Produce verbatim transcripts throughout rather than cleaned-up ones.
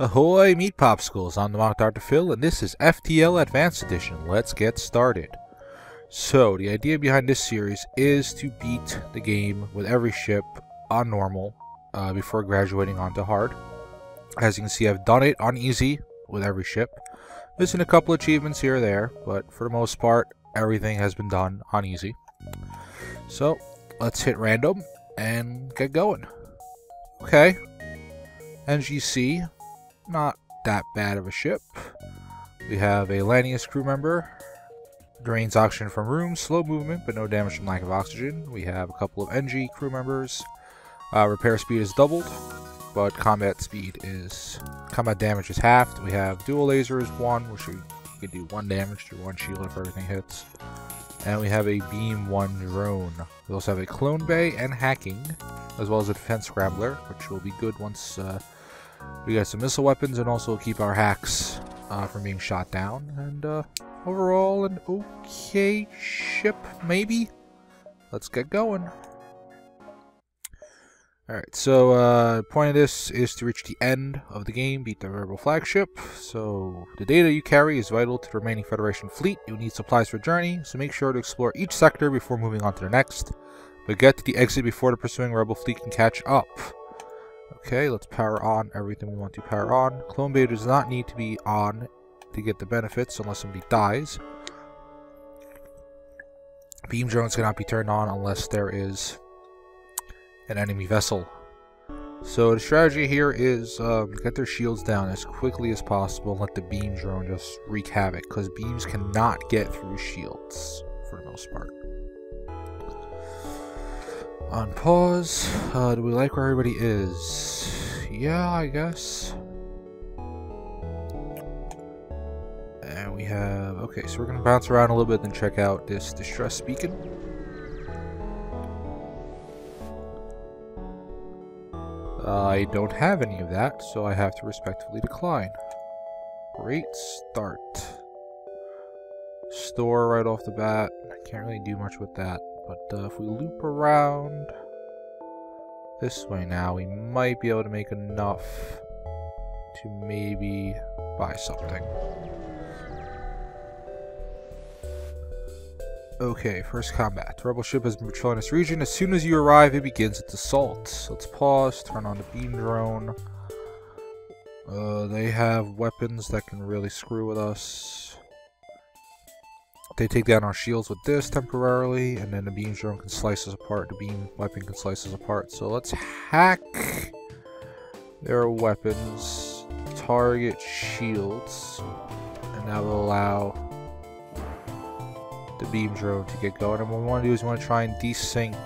Ahoy, Meat Popsicles! I'm DemonicDrPhil, and this is F T L Advanced Edition. Let's get started. So, the idea behind this series is to beat the game with every ship on normal uh, before graduating onto hard. As you can see, I've done it on easy with every ship. Missing a couple achievements here or there, but for the most part, everything has been done on easy. So, let's hit random and get going. Okay. N G C. Not that bad of a ship. We have a Lanius crew member. Drains oxygen from rooms. Slow movement, but no damage from lack of oxygen. We have a couple of N G crew members. Uh, repair speed is doubled, but combat speed is... combat damage is halved. We have dual lasers, one, which we can do one damage to one shield if everything hits. And we have a beam one drone. We also have a clone bay and hacking, as well as a defense scrambler, which will be good once... Uh, We got some missile weapons and also keep our hacks uh, from being shot down. And uh, overall, an okay ship, maybe? Let's get going. Alright, so uh, the point of this is to reach the end of the game, beat the rebel flagship. So, the data you carry is vital to the remaining Federation fleet. You'll need supplies for journey, so make sure to explore each sector before moving on to the next. But get to the exit before the pursuing rebel fleet can catch up. Okay, let's power on everything we want to power on. Clone Bay does not need to be on to get the benefits unless somebody dies. Beam drones cannot be turned on unless there is an enemy vessel. So the strategy here is um, get their shields down as quickly as possible and let the beam drone just wreak havoc, because beams cannot get through shields for the most part. On pause. Uh, do we like where everybody is? Yeah, I guess. And we have... Okay, so we're going to bounce around a little bit and check out this distress beacon. Uh, I don't have any of that, so I have to respectfully decline. Great start. Store right off the bat. I can't really do much with that. But uh, if we loop around this way now, we might be able to make enough to maybe buy something. Okay, first combat. Rebel ship has been patrolling this region. As soon as you arrive, it begins its assault. Let's pause, turn on the beam drone. Uh, they have weapons that can really screw with us. They take down our shields with this temporarily, and then the beam drone can slice us apart. The beam weapon can slice us apart. So let's hack their weapons, target shields, and that will allow the beam drone to get going. And what we want to do is we want to try and desync.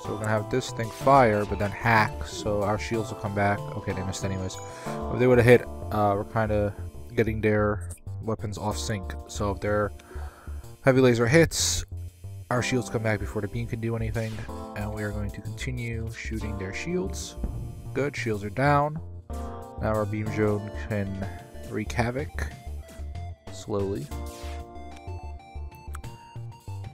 So we're going to have this thing fire, but then hack, so our shields will come back. Okay, they missed anyways. If they would have hit, uh, we're kind of getting their weapons off sync. So if they're heavy laser hits, our shields come back before the beam can do anything, and we are going to continue shooting their shields. Good, shields are down. Now our beam drone can wreak havoc slowly.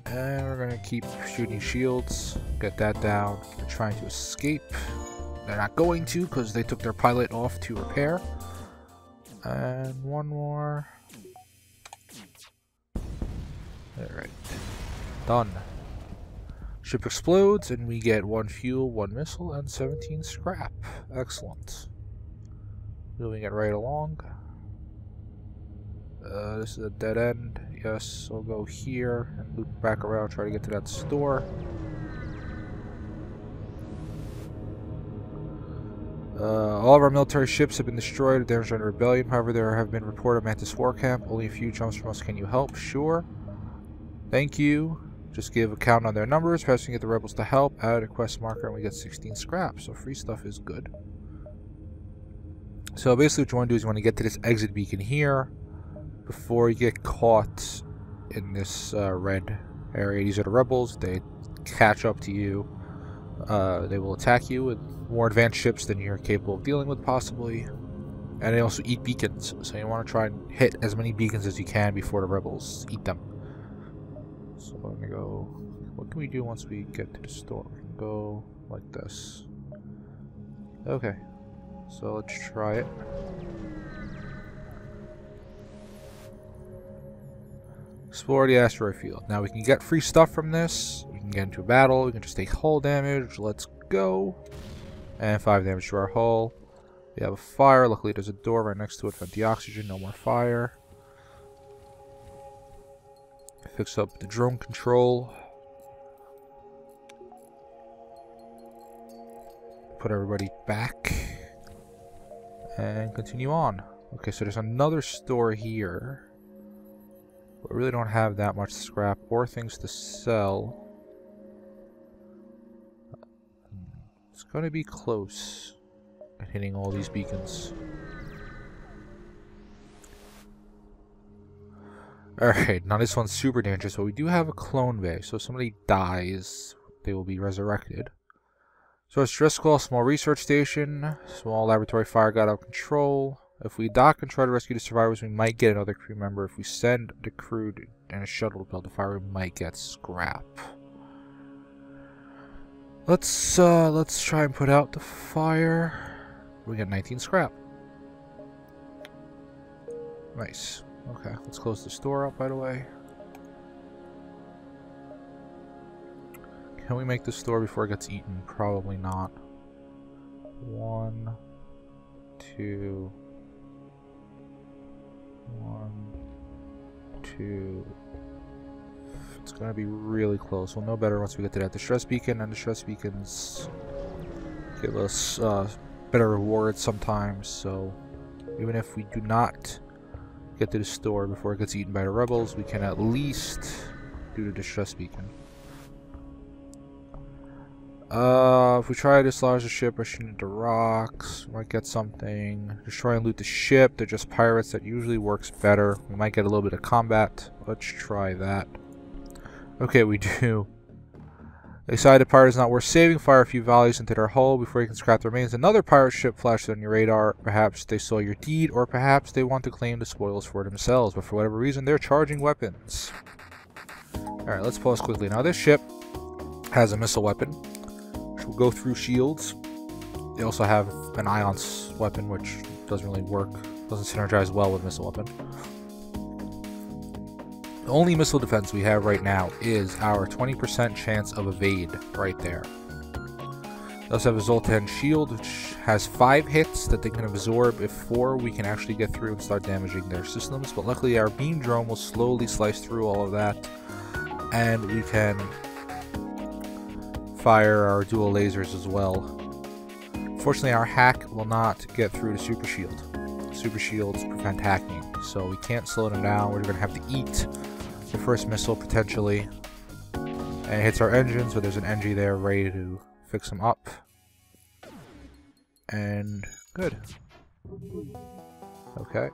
And we're going to keep shooting shields, get that down. They're trying to escape. They're not going to because they took their pilot off to repair. And one more. Alright. Done. Ship explodes, and we get one fuel, one missile, and seventeen scrap. Excellent. Moving it right along. Uh, this is a dead end. Yes, I'll go here and loop back around, try to get to that store. Uh, all of our military ships have been destroyed or damaged under rebellion. However, there have been reports of Mantis war camp. Only a few jumps from us. Can you help? Sure. Thank you. Just give a count on their numbers. Perhaps we can get the rebels to help. Add a quest marker and we get sixteen scrap. So free stuff is good. So basically what you want to do is you want to get to this exit beacon here before you get caught in this uh, red area. These are the rebels. They catch up to you. Uh, they will attack you with more advanced ships than you're capable of dealing with possibly. And they also eat beacons. So you want to try and hit as many beacons as you can before the rebels eat them. So I'm gonna go. What can we do once we get to the store? We can go like this. Okay. So let's try it. Explore the asteroid field. Now we can get free stuff from this. We can get into a battle. We can just take hull damage. Let's go. And five damage to our hull. We have a fire. Luckily there's a door right next to it. Vent the oxygen. No more fire. Fix up the drone control. Put everybody back. And continue on. Okay, so there's another store here. But we really don't have that much scrap or things to sell. It's going to be close at hitting all these beacons. Alright, now this one's super dangerous, but we do have a clone bay. So if somebody dies, they will be resurrected. So it's Driscoll, small research station, small laboratory fire got out of control. If we dock and try to rescue the survivors, we might get another crew member. If we send the crew and a shuttle to build the fire, we might get scrap. Let's uh, let's try and put out the fire. We got nineteen scrap. Nice. Okay, let's close this door up, by the way. Can we make this door before it gets eaten? Probably not. One, two... One, two. It's gonna be really close. We'll know better once we get to that distress beacon, and distress beacons give us uh, better rewards sometimes. So even if we do not get to the store before it gets eaten by the rebels, we can at least do the distress beacon. Uh, if we try to dislodge the ship, rushing into rocks, might get something. Destroy and loot the ship. They're just pirates. That usually works better. We might get a little bit of combat. Let's try that. Okay, we do. They decided the pirate is not worth saving. Fire a few volleys into their hull before you can scrap the remains. Another pirate ship flashed on your radar. Perhaps they saw your deed, or perhaps they want to claim the spoils for themselves. But for whatever reason, they're charging weapons. Alright, let's pause quickly. Now, this ship has a missile weapon. Will go through shields. They also have an ion weapon, which doesn't really work, doesn't synergize well with missile weapon. The only missile defense we have right now is our twenty percent chance of evade right there. They also have a Zoltan shield, which has five hits that they can absorb. If four, we can actually get through and start damaging their systems, but luckily our beam drone will slowly slice through all of that, and we can fire our dual lasers as well. Fortunately, our hack will not get through to super shield. Super shields prevent hacking, so we can't slow them down. We're gonna have to eat the first missile potentially, and it hits our engines, but there's an N G there ready to fix them up. And good. Okay.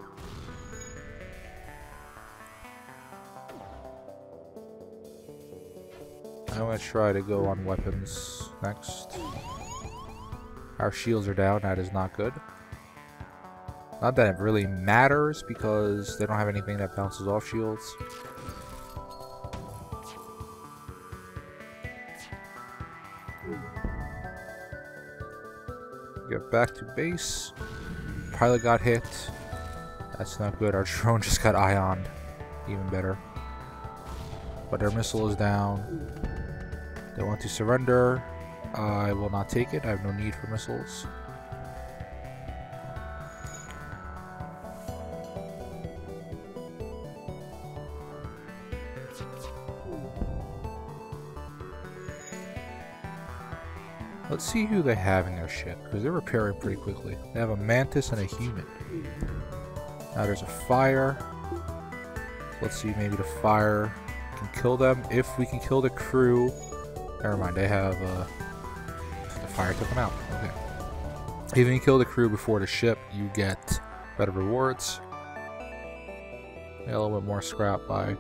I'm going to try to go on weapons next. Our shields are down. That is not good. Not that it really matters, because they don't have anything that bounces off shields. Get back to base. Pilot got hit. That's not good. Our drone just got ioned. Even better. But their missile is down. They want to surrender. I will not take it. I have no need for missiles. Let's see who they have in their ship, because they're repairing pretty quickly. They have a Mantis and a human. Now there's a fire. Let's see, maybe the fire can kill them. If we can kill the crew. Never mind, they have, uh, the fire took them out. Okay. Even if you kill the crew before the ship, you get better rewards. Got a little bit more scrap by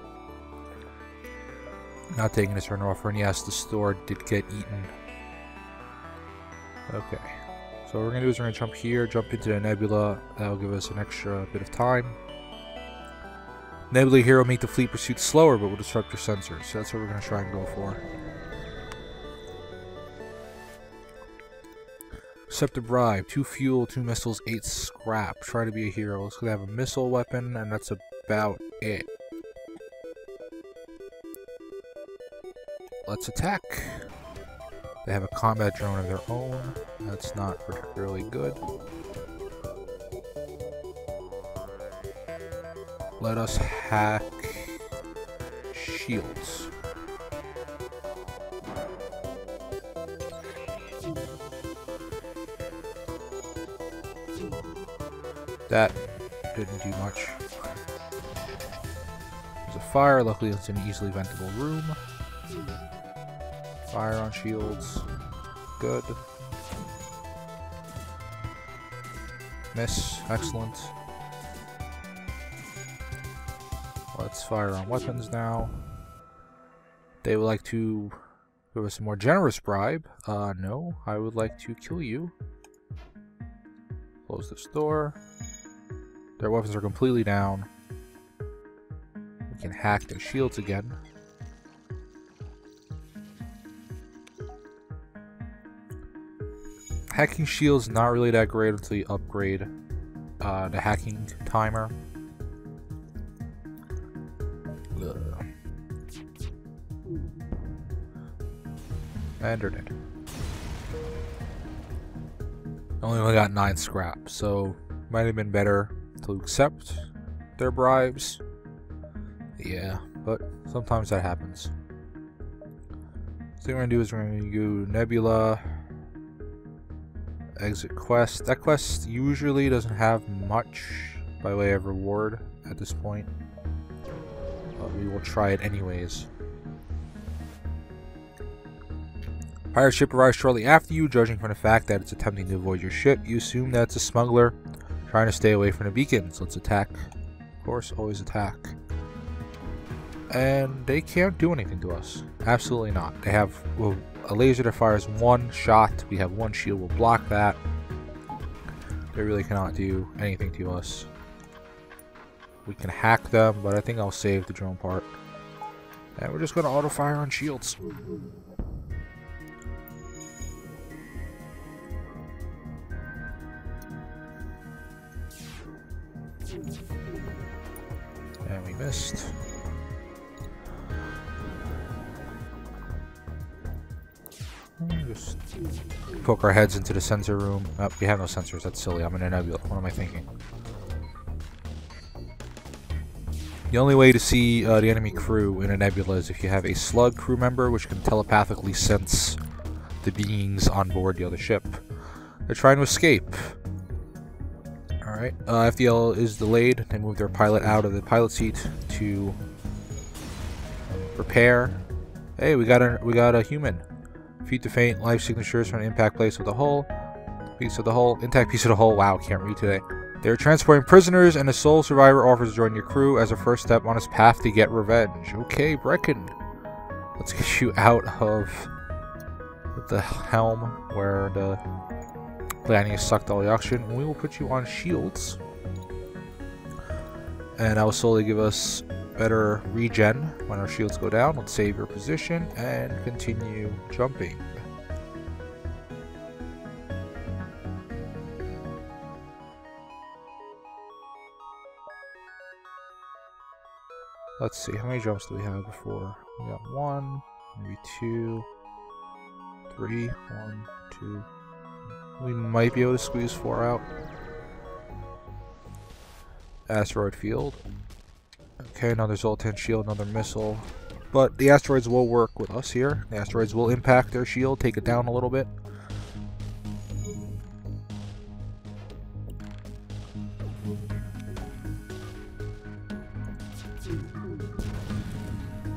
not taking a turn off. And yes, the store did get eaten. Okay. So what we're going to do is we're going to jump here, jump into the nebula. That will give us an extra bit of time. Nebula here will make the fleet pursuit slower, but will disrupt your sensors. So that's what we're going to try and go for. Accept a bribe. Two fuel, two missiles, eight scrap. Try to be a hero. Let's have a missile weapon, and that's about it. let's attack. They have a combat drone of their own. That's not particularly good. Let us hack shields. That didn't do much. There's a fire. Luckily, it's an easily ventable room. Fire on shields. Good. Miss. Excellent. Let's fire on weapons now. They would like to give us a more generous bribe. Uh, no. I would like to kill you. Close this door. Their weapons are completely down. We can hack their shields again. Hacking shields not really that great until you upgrade uh, the hacking timer. Ugh. And they're dead. Only only got nine scrap, so might have been better to accept their bribes. Yeah, but sometimes that happens. So what we're gonna do is we're gonna go Nebula, exit quest. That quest usually doesn't have much by way of reward at this point, but we will try it anyways. Pirate ship arrives shortly after you. Judging from the fact that it's attempting to avoid your ship, you assume that it's a smuggler trying to stay away from the beacons. Let's attack. Of course, always attack. And they can't do anything to us. Absolutely not. They have well, a laser that fires one shot. We have one shield. We'll block that. They really cannot do anything to us. We can hack them, but I think I'll save the drone part. And we're just going to auto-fire on shields. And we missed. Just poke our heads into the sensor room. Oh, we have no sensors. That's silly. I'm in a nebula. What am I thinking? The only way to see uh, the enemy crew in a nebula is if you have a slug crew member, which can telepathically sense the beings on board the other ship. They're trying to escape. Alright, uh, F T L is delayed. They moved their pilot out of the pilot seat to repair. Hey, we got a we got a human. Feet to faint, life signatures from an impact place with a hole. Piece of the hole, intact piece of the hole. Wow, can't read today. They're transporting prisoners, and a sole survivor offers to join your crew as a first step on his path to get revenge. Okay, Brecken. Let's get you out of the helm where the Lanius sucked all the oxygen, and we will put you on shields. And that will slowly give us better regen when our shields go down. Let's save your position and continue jumping. Let's see, how many jumps do we have before? We got one, maybe two, three, one, two. We might be able to squeeze four out. Asteroid field. Okay, another Zoltan shield, another missile. But the asteroids will work with us here. The asteroids will impact their shield, take it down a little bit.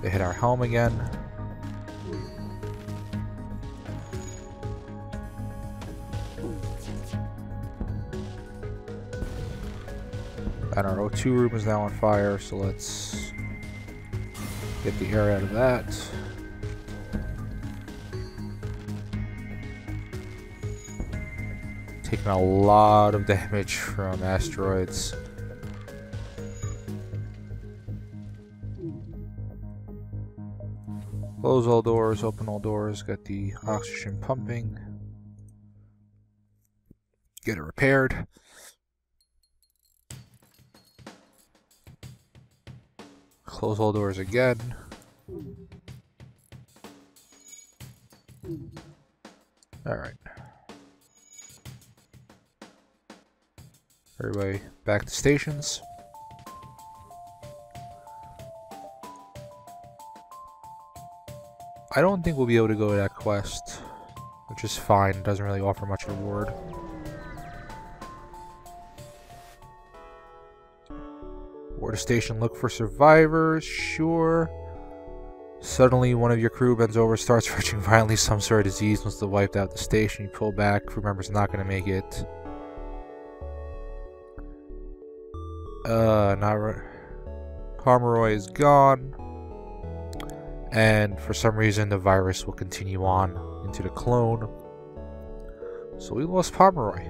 They hit our helm again. And our O two room is now on fire, so let's get the air out of that. Taking a lot of damage from asteroids. Close all doors, open all doors, got the oxygen pumping. Get it repaired. Close all doors again. All right. Everybody back to stations. I don't think we'll be able to go to that quest, which is fine. It doesn't really offer much reward. Ward station, look for survivors, sure. Suddenly, one of your crew bends over, starts searching violently some sort of disease. Once they've wiped out the station, you pull back. Crew member's not going to make it. Uh, not right. Pomeroy is gone. And for some reason, the virus will continue on into the clone. So we lost Pomeroy.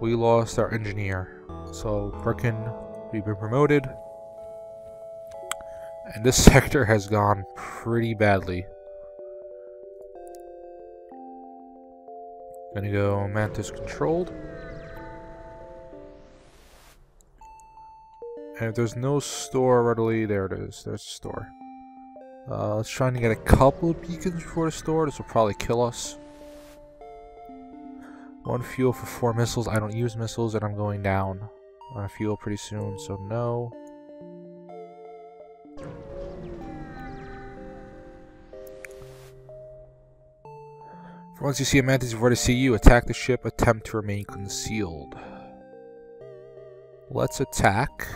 We lost our engineer. So Brecken, we've been promoted. And this sector has gone pretty badly. Gonna go Mantis controlled. And if there's no store readily, there it is. There's a store. Uh, let's try and get a couple of beacons before the store. This will probably kill us. One fuel for four missiles. I don't use missiles, and I'm going down on fuel pretty soon, so no. For once you see a Mantis before they see you, attack the ship. Attempt to remain concealed. Let's attack.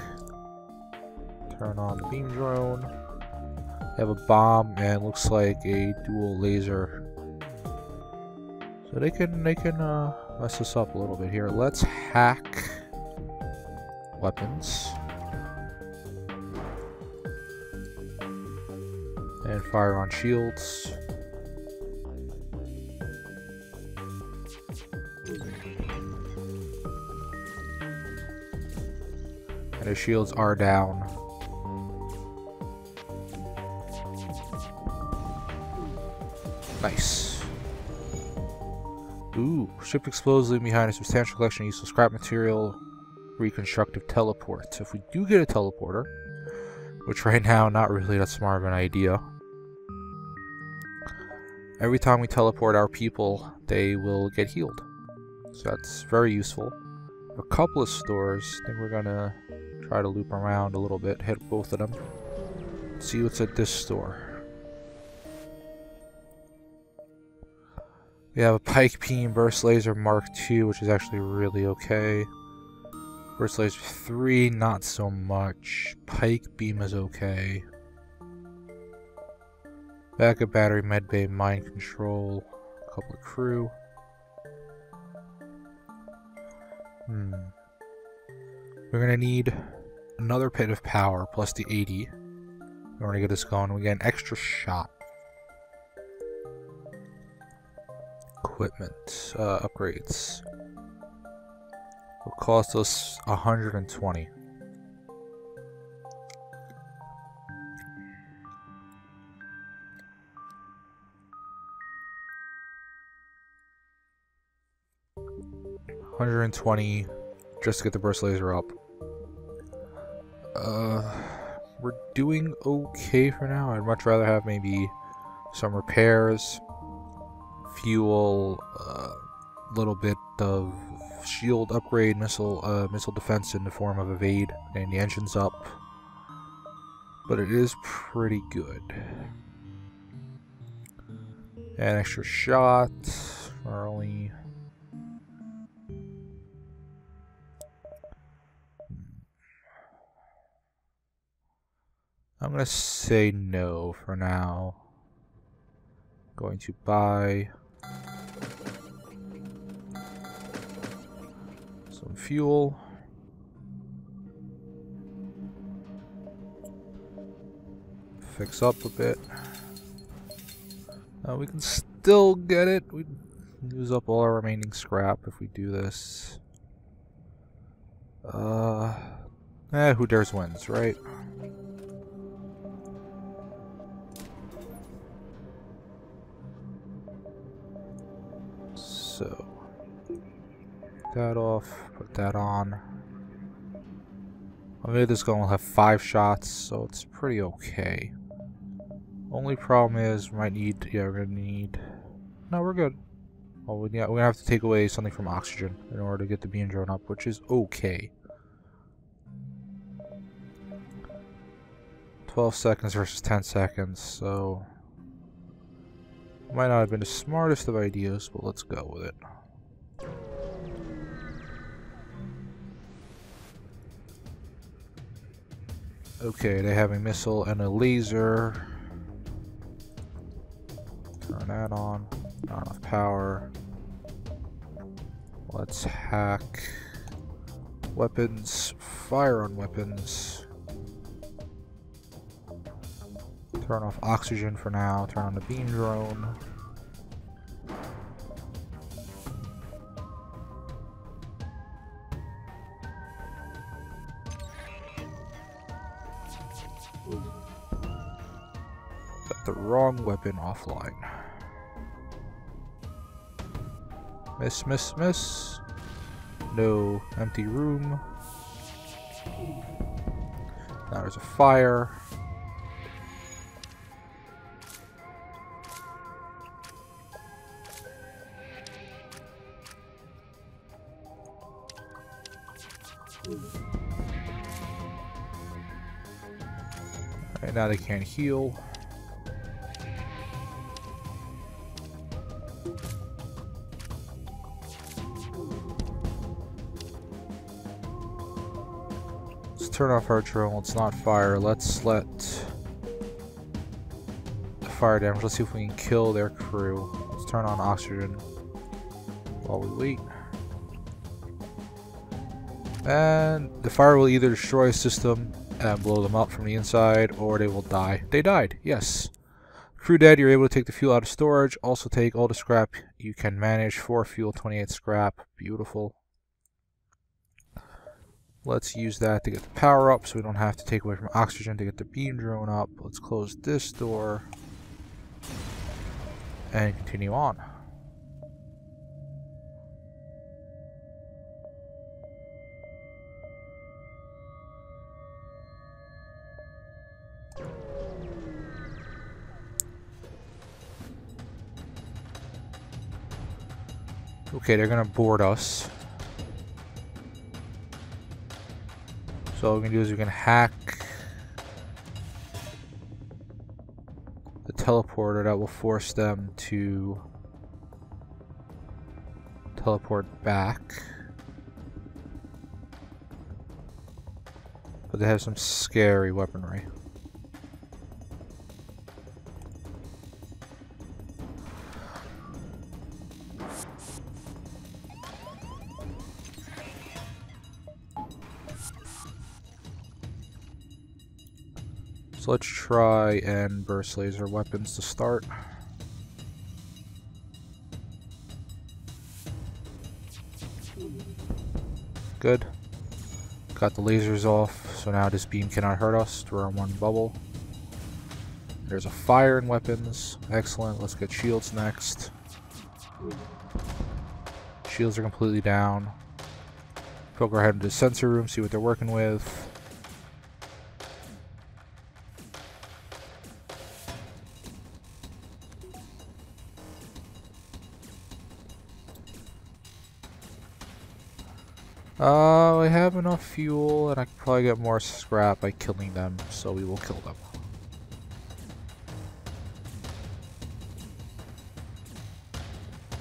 Turn on the beam drone. They have a bomb and looks like a dual laser, so they can they can uh, mess us up a little bit here. Let's hack weapons and fire on shields. And the shields are down. Nice. Ooh, ship explodes, leaving behind a substantial collection of useful scrap material. Reconstructive teleport. So if we do get a teleporter, which right now, not really that smart of an idea. Every time we teleport our people, they will get healed. So that's very useful. A couple of stores, I think we're gonna try to loop around a little bit, hit both of them. See what's at this store. We have a pike beam, burst laser mark two, which is actually really okay. Burst laser three, not so much. Pike beam is okay. Backup battery, medbay, mind control, a couple of crew. Hmm. We're gonna need another pit of power plus the eighty. We're gonna get this going. We get an extra shot. Equipment uh, upgrades will cost us one hundred twenty. one hundred twenty just to get the burst laser up. Uh, we're doing okay for now. I'd much rather have maybe some repairs. Fuel, a uh, little bit of shield upgrade, missile uh, missile defense in the form of evade, and the engine's up. But it is pretty good. An extra shot. We're only... I'm gonna say no for now. Going to buy some fuel. Fix up a bit. Uh, we can still get it. We lose up all our remaining scrap if we do this. Uh, eh, who dares wins, right? So, that off, put that on. I'll get this going, we'll have five shots, so it's pretty okay. Only problem is, we might need, yeah, we're gonna need no, we're good. Oh, well, yeah, we're gonna have to take away something from oxygen in order to get the beam drone up, which is okay. twelve seconds versus ten seconds, so... Might not have been the smartest of ideas, but let's go with it. Okay, they have a missile and a laser. Turn that on. Not enough power. Let's hack weapons. Fire on weapons. Turn off oxygen for now. Turn on the beam drone. Got the wrong weapon offline. Miss, miss, miss. No empty room. Now there's a fire. Alright, now they can't heal. Turn off our drone. Let's not fire. Let's let the fire damage. Let's see if we can kill their crew. Let's turn on oxygen while we wait. And the fire will either destroy a system and blow them up from the inside, or they will die. They died. Yes. Crew dead. You're able to take the fuel out of storage. Also take all the scrap you can manage. four fuel, twenty-eight scrap. Beautiful. Let's use that to get the power up so we don't have to take away from oxygen to get the beam drone up. Let's close this door and continue on. Okay, they're gonna board us. So what we can do is we can hack the teleporter that will force them to teleport back. But they have some scary weaponry. So let's try and burst laser weapons to start. Good. Got the lasers off, so now this beam cannot hurt us. We're on one bubble. There's a fire in weapons. Excellent. Let's get shields next. Shields are completely down. Poke our head into the sensor room, see what they're working with. Uh, I have enough fuel, and I can probably get more scrap by killing them, so we will kill them.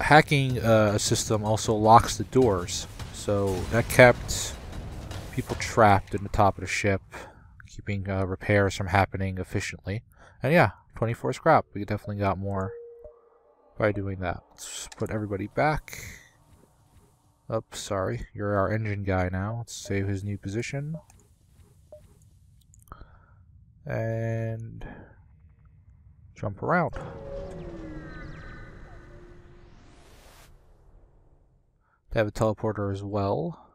Hacking uh, a system also locks the doors, so that kept people trapped in the top of the ship, keeping uh, repairs from happening efficiently. And yeah, twenty-four scrap, we definitely got more by doing that. Let's put everybody back. Oops, sorry. You're our engine guy now. Let's save his new position. And... jump around. They have a teleporter as well.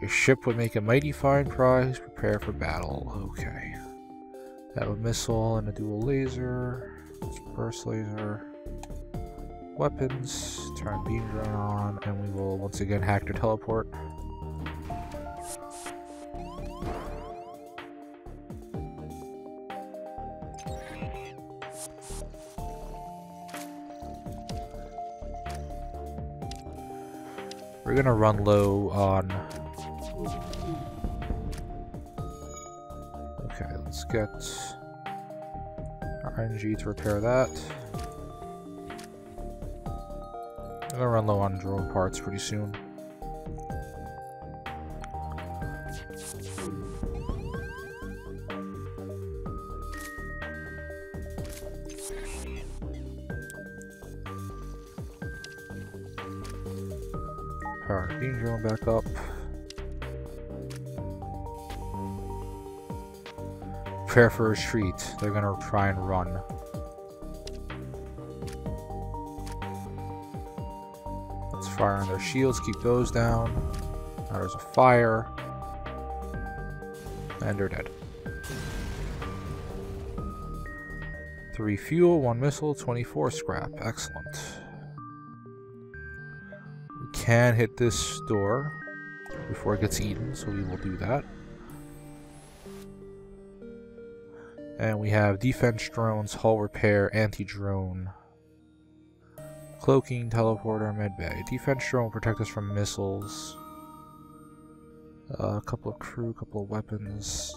Your ship would make a mighty fine prize. Prepare for battle. Okay. That would missile and a dual laser. Burst laser. Weapons, turn beam drone on, and we will once again hack the teleport. We're gonna run low on... Okay, let's get our N G to repair that. I'm gonna run low on drone parts pretty soon. Alright, beam drone back up. Prepare for a retreat. They're gonna try and run. Let's fire on their shields, keep those down. Now there's a fire. And they're dead. Three fuel, one missile, twenty-four scrap. Excellent. We can hit this door before it gets eaten, so we will do that. And we have defense drones, hull repair, anti-drone, cloaking, teleporter, medbay. Defense drone will protect us from missiles. Uh, a couple of crew, a couple of weapons.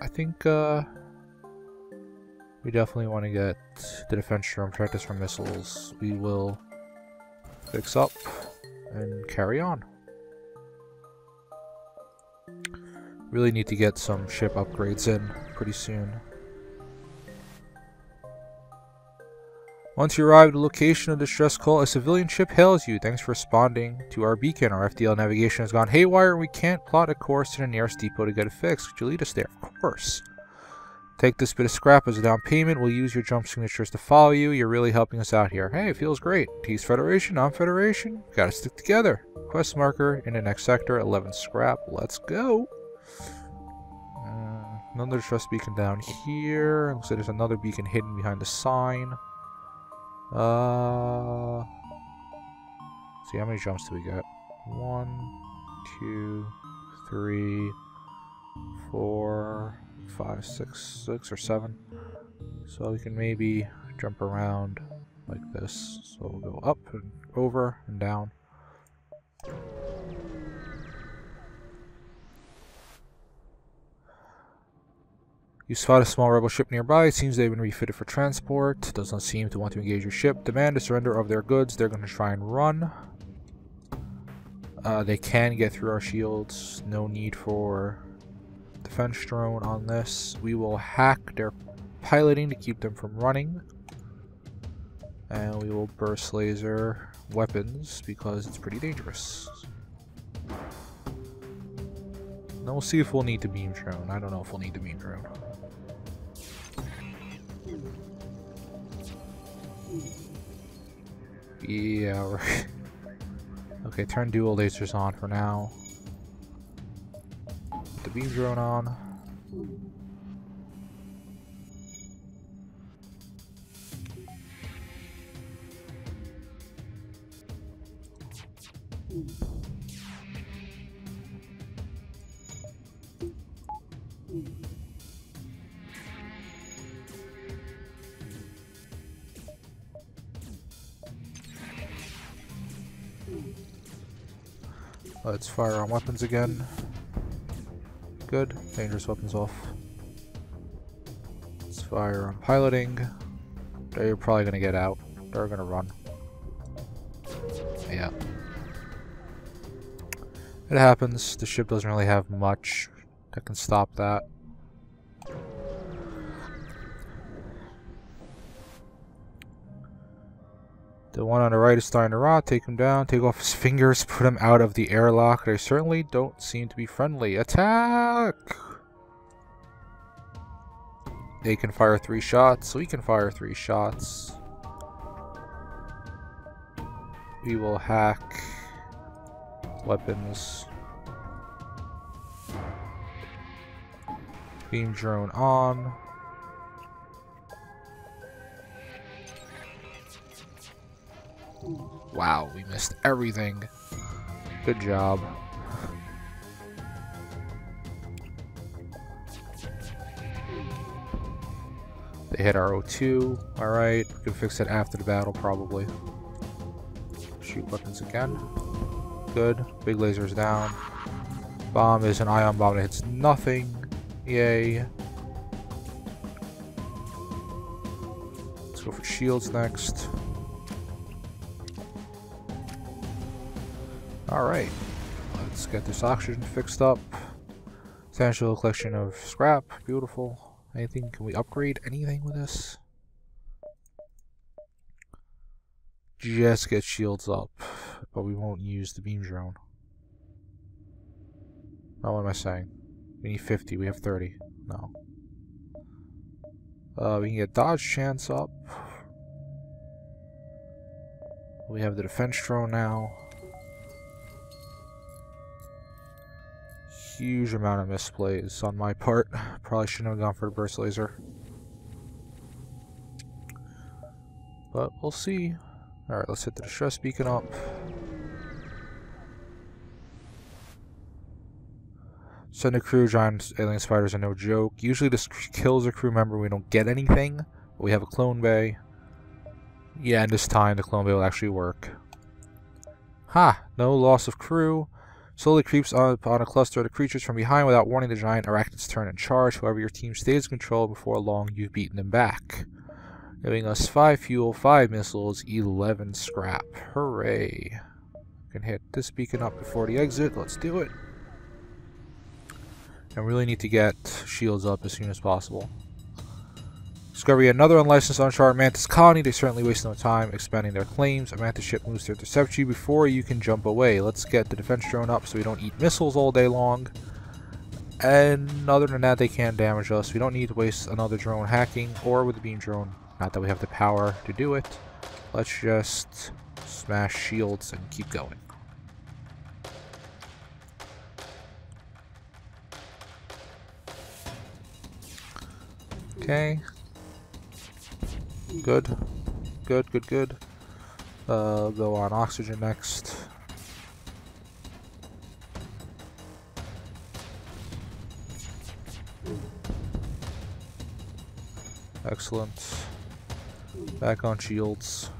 I think uh, we definitely want to get the defense drone, protect us from missiles. We will fix up and carry on. Really need to get some ship upgrades in pretty soon. Once you arrive at the location of the distress call, a civilian ship hails you. Thanks for responding to our beacon. Our F T L navigation has gone haywire and we can't plot a course to the nearest depot to get it fixed. Could you lead us there? Of course. Take this bit of scrap as a down payment. We'll use your jump signatures to follow you. You're really helping us out here. Hey, it feels great. Peace Federation, non-Federation. Gotta stick together. Quest marker in the next sector, eleven scrap. Let's go. Uh, another distress beacon down here. Looks like there's another beacon hidden behind the sign. Uh, let's see, how many jumps do we get? One, two, three, four, five, six, six or seven. So we can maybe jump around like this. So we'll go up and over and down. You spot a small rebel ship nearby. It seems they've been refitted for transport. Does not seem to want to engage your ship. Demand a surrender of their goods. They're going to try and run. Uh, they can get through our shields. No need for defense drone on this. We will hack their piloting to keep them from running. And we will burst laser weapons because it's pretty dangerous. And we'll see if we'll need to beam drone. I don't know if we'll need to beam drone. Yeah, right. Okay, turn dual lasers on for now. Put the beam drone on. Let's fire on weapons again. Good. Dangerous weapons off. Let's fire on piloting. They're probably going to get out. They're going to run. Yeah. It happens. The ship doesn't really have much that can stop that. The one on the right is starting to rot. Take him down. Take off his fingers. Put him out of the airlock. They certainly don't seem to be friendly. Attack! They can fire three shots. We can fire three shots. We will hack weapons. Beam drone on. Wow, we missed everything. Good job. They hit our O two. Alright, we can fix it after the battle, probably. cheap weapons again. Good. Big laser's down. Bomb is an ion bomb that hits nothing. Yay. Let's go for shields next. Alright. Let's get this oxygen fixed up. Essential collection of scrap. Beautiful. Anything? Can we upgrade anything with this? Just get shields up, but we won't use the beam drone. Oh, what am I saying? We need fifty, we have thirty. No. Uh, we can get dodge chance up. We have the defense drone now. Huge amount of misplays on my part. Probably shouldn't have gone for the burst laser. But we'll see. Alright, let's hit the distress beacon up. Send a crew, giant alien spiders are no joke. Usually this kills a crew member, we don't get anything. But we have a clone bay. Yeah, and this time the clone bay will actually work. Ha! No loss of crew. Slowly creeps up on a cluster of the creatures from behind without warning. The giant erect its turn and charge. However, your team stays in control. Before long, you've beaten them back. Giving us five fuel, five missiles, eleven scrap. Hooray. We can hit this beacon up before the exit. Let's do it. And we really need to get shields up as soon as possible. Discovery, another unlicensed uncharted Mantis colony. They certainly waste no time expanding their claims. A Mantis ship moves to intercept you before you can jump away. Let's get the defense drone up so we don't eat missiles all day long. And other than that, they can't damage us. We don't need to waste another drone hacking or with the beam drone. Not that we have the power to do it. Let's just smash shields and keep going. Okay. Good. Good, good, good. Uh, go on oxygen next. Excellent. Back on shields.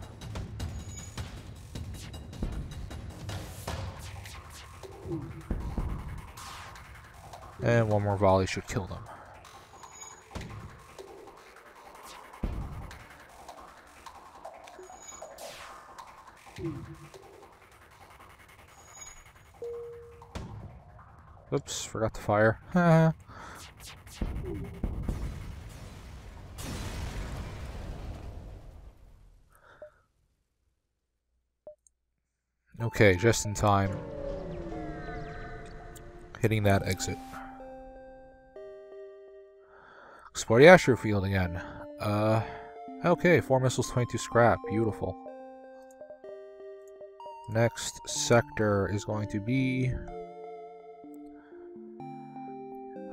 And one more volley should kill them. Oops, forgot to fire. Okay, just in time. Hitting that exit. Explore the astro field again. Uh, okay, four missiles, twenty-two scrap. Beautiful. Next sector is going to be...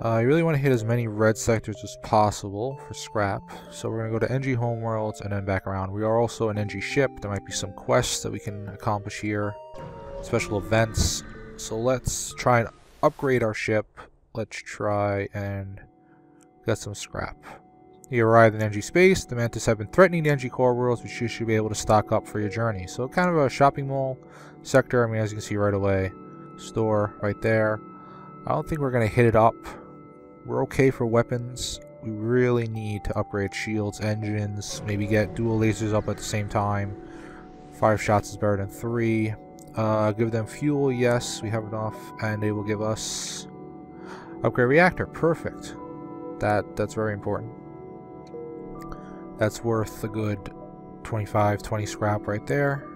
Uh, you really want to hit as many red sectors as possible for scrap. So we're going to go to N G homeworlds and then back around. We are also an N G ship. There might be some quests that we can accomplish here. Special events. So let's try and upgrade our ship. Let's try and get some scrap. You arrive in N G space. The Mantis have been threatening the N G core worlds, which you should be able to stock up for your journey. So kind of a shopping mall sector. I mean, as you can see right away. Store right there. I don't think we're going to hit it up. We're okay for weapons. We really need to upgrade shields, engines, maybe get dual lasers up at the same time. Five shots is better than three. Uh, give them fuel, yes, we have enough, and they will give us upgrade reactor. Perfect. That that's very important. That's worth a good twenty-five, twenty scrap right there.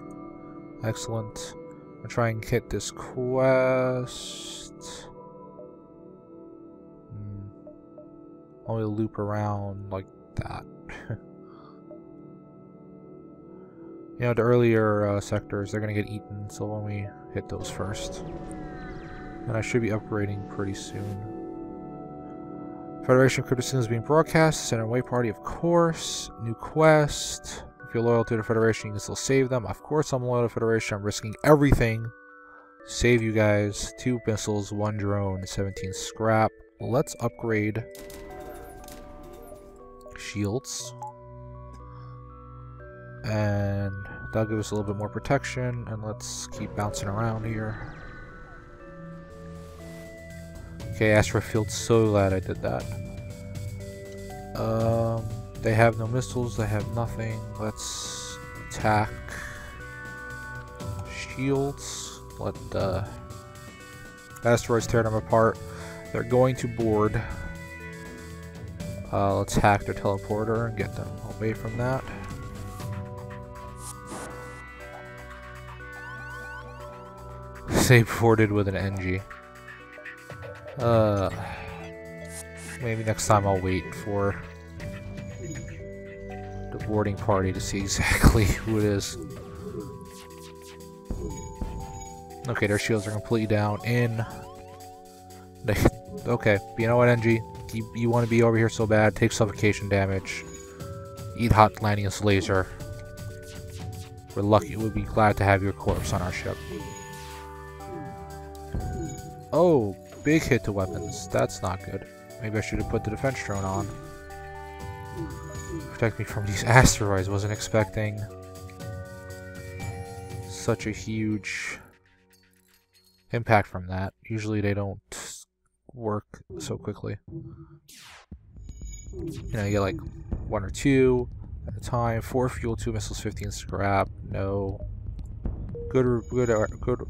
Excellent. I'll try and hit this quest. Only loop around like that. You know, the earlier uh, sectors, they're gonna get eaten, so let me hit those first. And I should be upgrading pretty soon. Federation criticism is being broadcast. Send away party, of course. New quest. If you're loyal to the Federation, you can still save them. Of course I'm loyal to the Federation. I'm risking everything. Save you guys. Two missiles, one drone, seventeen scrap. Let's upgrade... shields and That'll give us a little bit more protection, and let's keep bouncing around here. Okay, Astrofield, so glad I did that. Um, they have no missiles, they have nothing. Let's attack shields. Let the asteroids tear them apart. They're going to board. Uh, let's hack their teleporter and get them away from that. They boarded with an N G. Uh, maybe next time I'll wait for the boarding party to see exactly who it is. Okay, their shields are completely down. In. They, okay, you know what, N G? You, you want to be over here so bad. Take suffocation damage. Eat hot Lanius laser. We're lucky. We'll be glad to have your corpse on our ship. Oh, big hit to weapons. That's not good. Maybe I should have put the defense drone on. Protect me from these asteroids. Wasn't expecting such a huge impact from that. Usually they don't work so quickly. You know, you get like one or two at a time. Four fuel, two missiles, fifteen scrap. No. Good, good, good.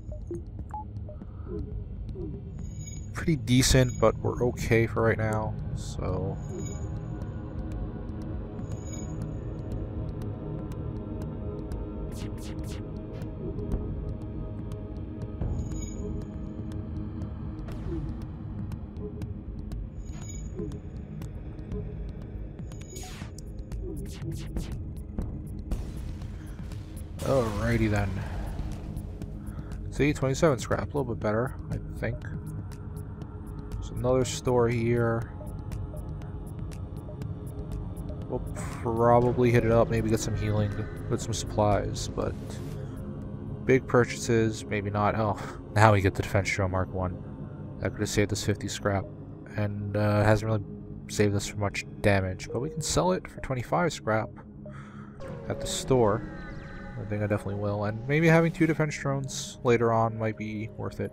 Pretty decent, but we're okay for right now, so... Alrighty then. See, twenty-seven scrap, a little bit better, I think. Another store here. We'll probably hit it up, maybe get some healing, get some supplies, but big purchases, maybe not. Oh, now we get the defense drone Mark one. That could have saved us fifty scrap, and uh, hasn't really saved us for much damage, but we can sell it for twenty-five scrap at the store. I think I definitely will, and maybe having two defense drones later on might be worth it.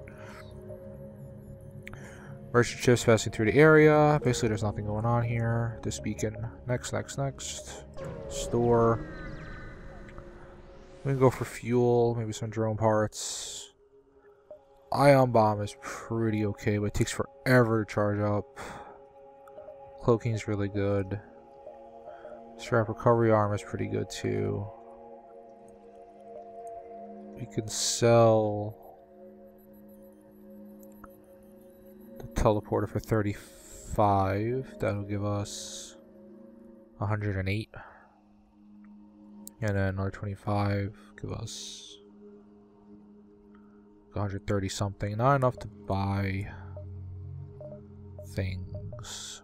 Merchant ships passing through the area. Basically, there's nothing going on here. This beacon. Next, next, next. Store. We can go for fuel. Maybe some drone parts. Ion bomb is pretty okay, but it takes forever to charge up. Cloaking is really good. Scrap recovery arm is pretty good too. We can sell teleporter for thirty-five. That'll give us one hundred eight, and then another twenty-five, give us one hundred thirty something. Not enough to buy things.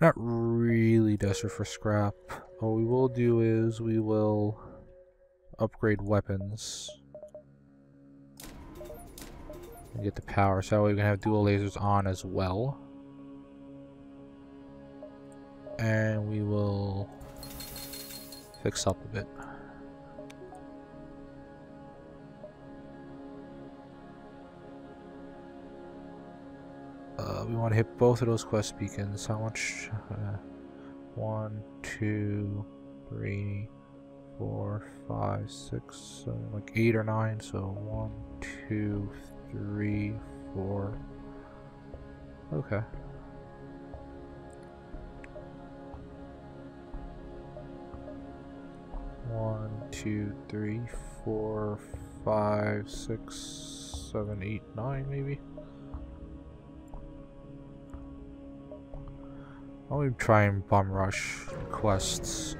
Not really desperate for scrap. What we will do is we will upgrade weapons and get the power, so that way we can have dual lasers on as well. And we will fix up a bit. Uh, we want to hit both of those quest beacons. How much? Uh, one, two, three, four, five, six, seven, like eight or nine. So one, two, three. Three, four. Okay. One, two, three, four, five, six, seven, eight, nine, maybe. I'll try and bomb rush quests.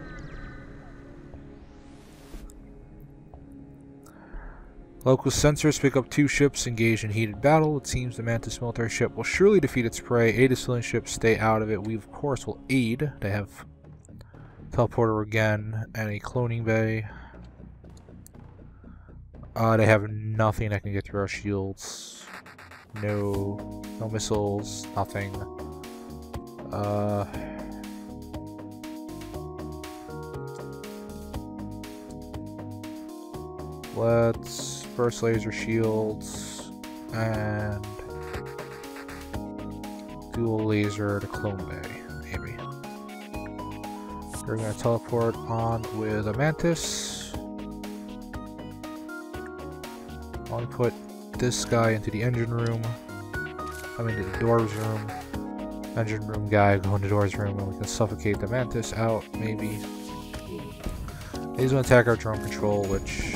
Local sensors pick up two ships engaged in heated battle. It seems the Mantis military ship will surely defeat its prey. Aid a civilian ship, stay out of it. We, of course, will aid. They have teleporter again and a cloning bay. Uh, they have nothing that can get through our shields. No, no missiles, nothing. Uh, Let's burst laser shields and dual laser to Clone Bay, maybe. We're gonna teleport on with a Mantis. I'll put this guy into the engine room. I mean, the doors room. Engine room guy go in the doors room, and we can suffocate the Mantis out, maybe. He's gonna attack our drone control, which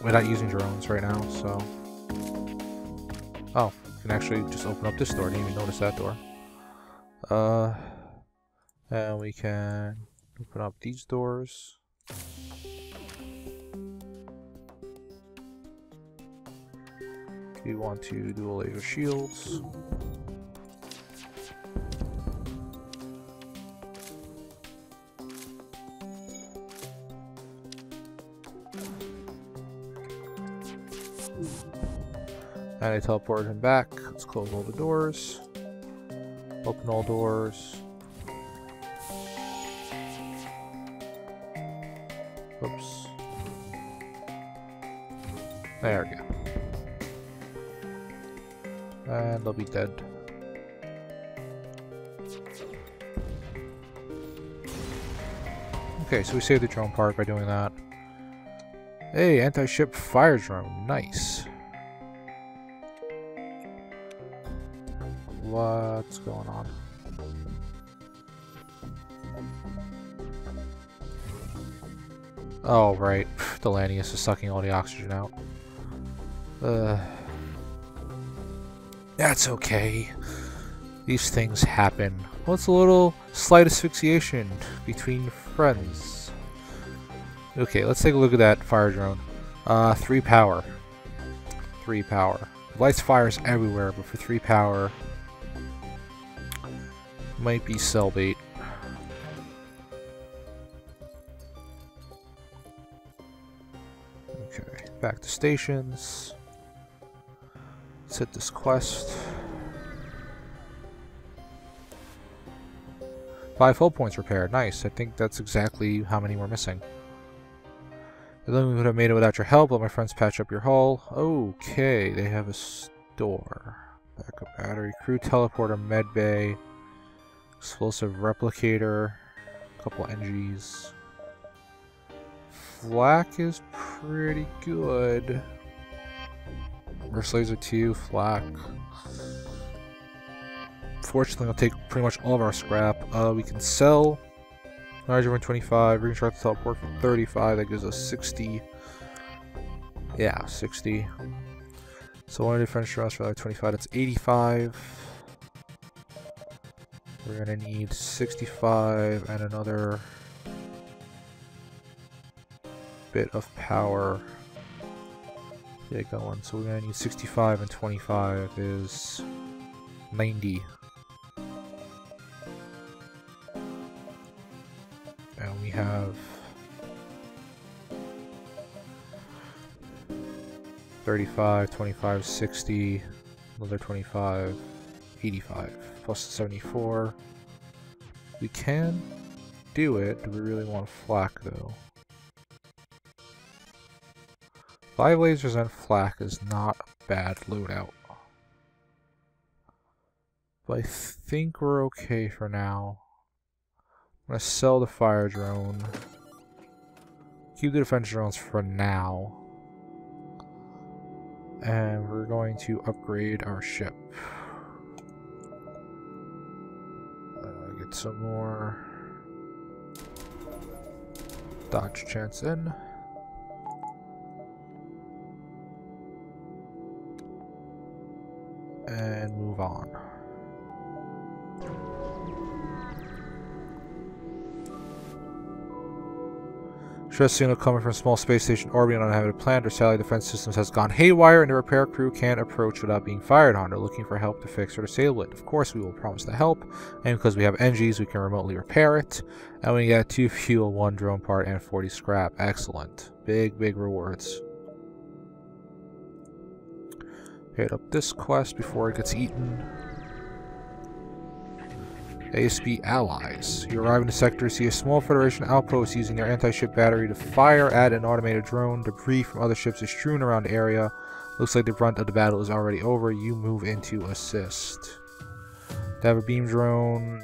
we're not using drones right now, so. Oh, we can actually just open up this door. I didn't even notice that door. Uh, and we can open up these doors. We want to do a laser shields. And I teleport him back. Let's close all the doors. Open all doors. Oops. There we go. And they'll be dead. Okay, so we saved the drone part by doing that. Hey, anti-ship fire drone. Nice. What's going on? Oh, right. The Lanius is sucking all the oxygen out. Uh, that's okay. These things happen. What's a little slight asphyxiation between friends? Okay, let's take a look at that fire drone. Uh, three power. Three power. Lights fires everywhere, but for three power... might be cell bait. Okay, back to stations. Let's hit this quest. Five hull points repaired. Nice. I think that's exactly how many we're missing. I think we would have made it without your help. Let my friends patch up your hull. Okay, they have a store. Backup battery, crew teleporter, med bay. Explosive replicator, a couple N Gs. Flak is pretty good. Burst laser two, flak. Fortunately, I'll take pretty much all of our scrap. Uh, we can sell nitrogen one twenty-five, reconstruct the teleport for thirty-five. That gives us sixty. Yeah, sixty. So one of the French drones for like twenty-five. That's eighty-five. We're gonna need sixty-five and another bit of power to get going. So we're gonna need sixty-five and twenty-five is ninety. And we have thirty-five, twenty-five, sixty, another twenty-five. eighty-five plus seventy-four. We can do it. Do we really want flak though? Five lasers and flak is not a bad loadout. But I think we're okay for now. I'm gonna sell the fire drone. Keep the defense drones for now. And we're going to upgrade our ship. Some more dodge chance in. And move on. Stress signal coming from small space station orbiting on uninhabited planet or satellite defense systems has gone haywire and the repair crew can't approach without being fired on. They're looking for help to fix or disable it. Of course, we will promise to help, and because we have N Gs, we can remotely repair it. And we got two fuel, one drone part, and forty scrap. Excellent. Big, big rewards. Hit up this quest before it gets eaten. A S P allies. You arrive in the sector, see a small Federation outpost using their anti-ship battery to fire at an automated drone. Debris from other ships is strewn around the area. Looks like the brunt of the battle is already over. You move in to assist. They have a beam drone.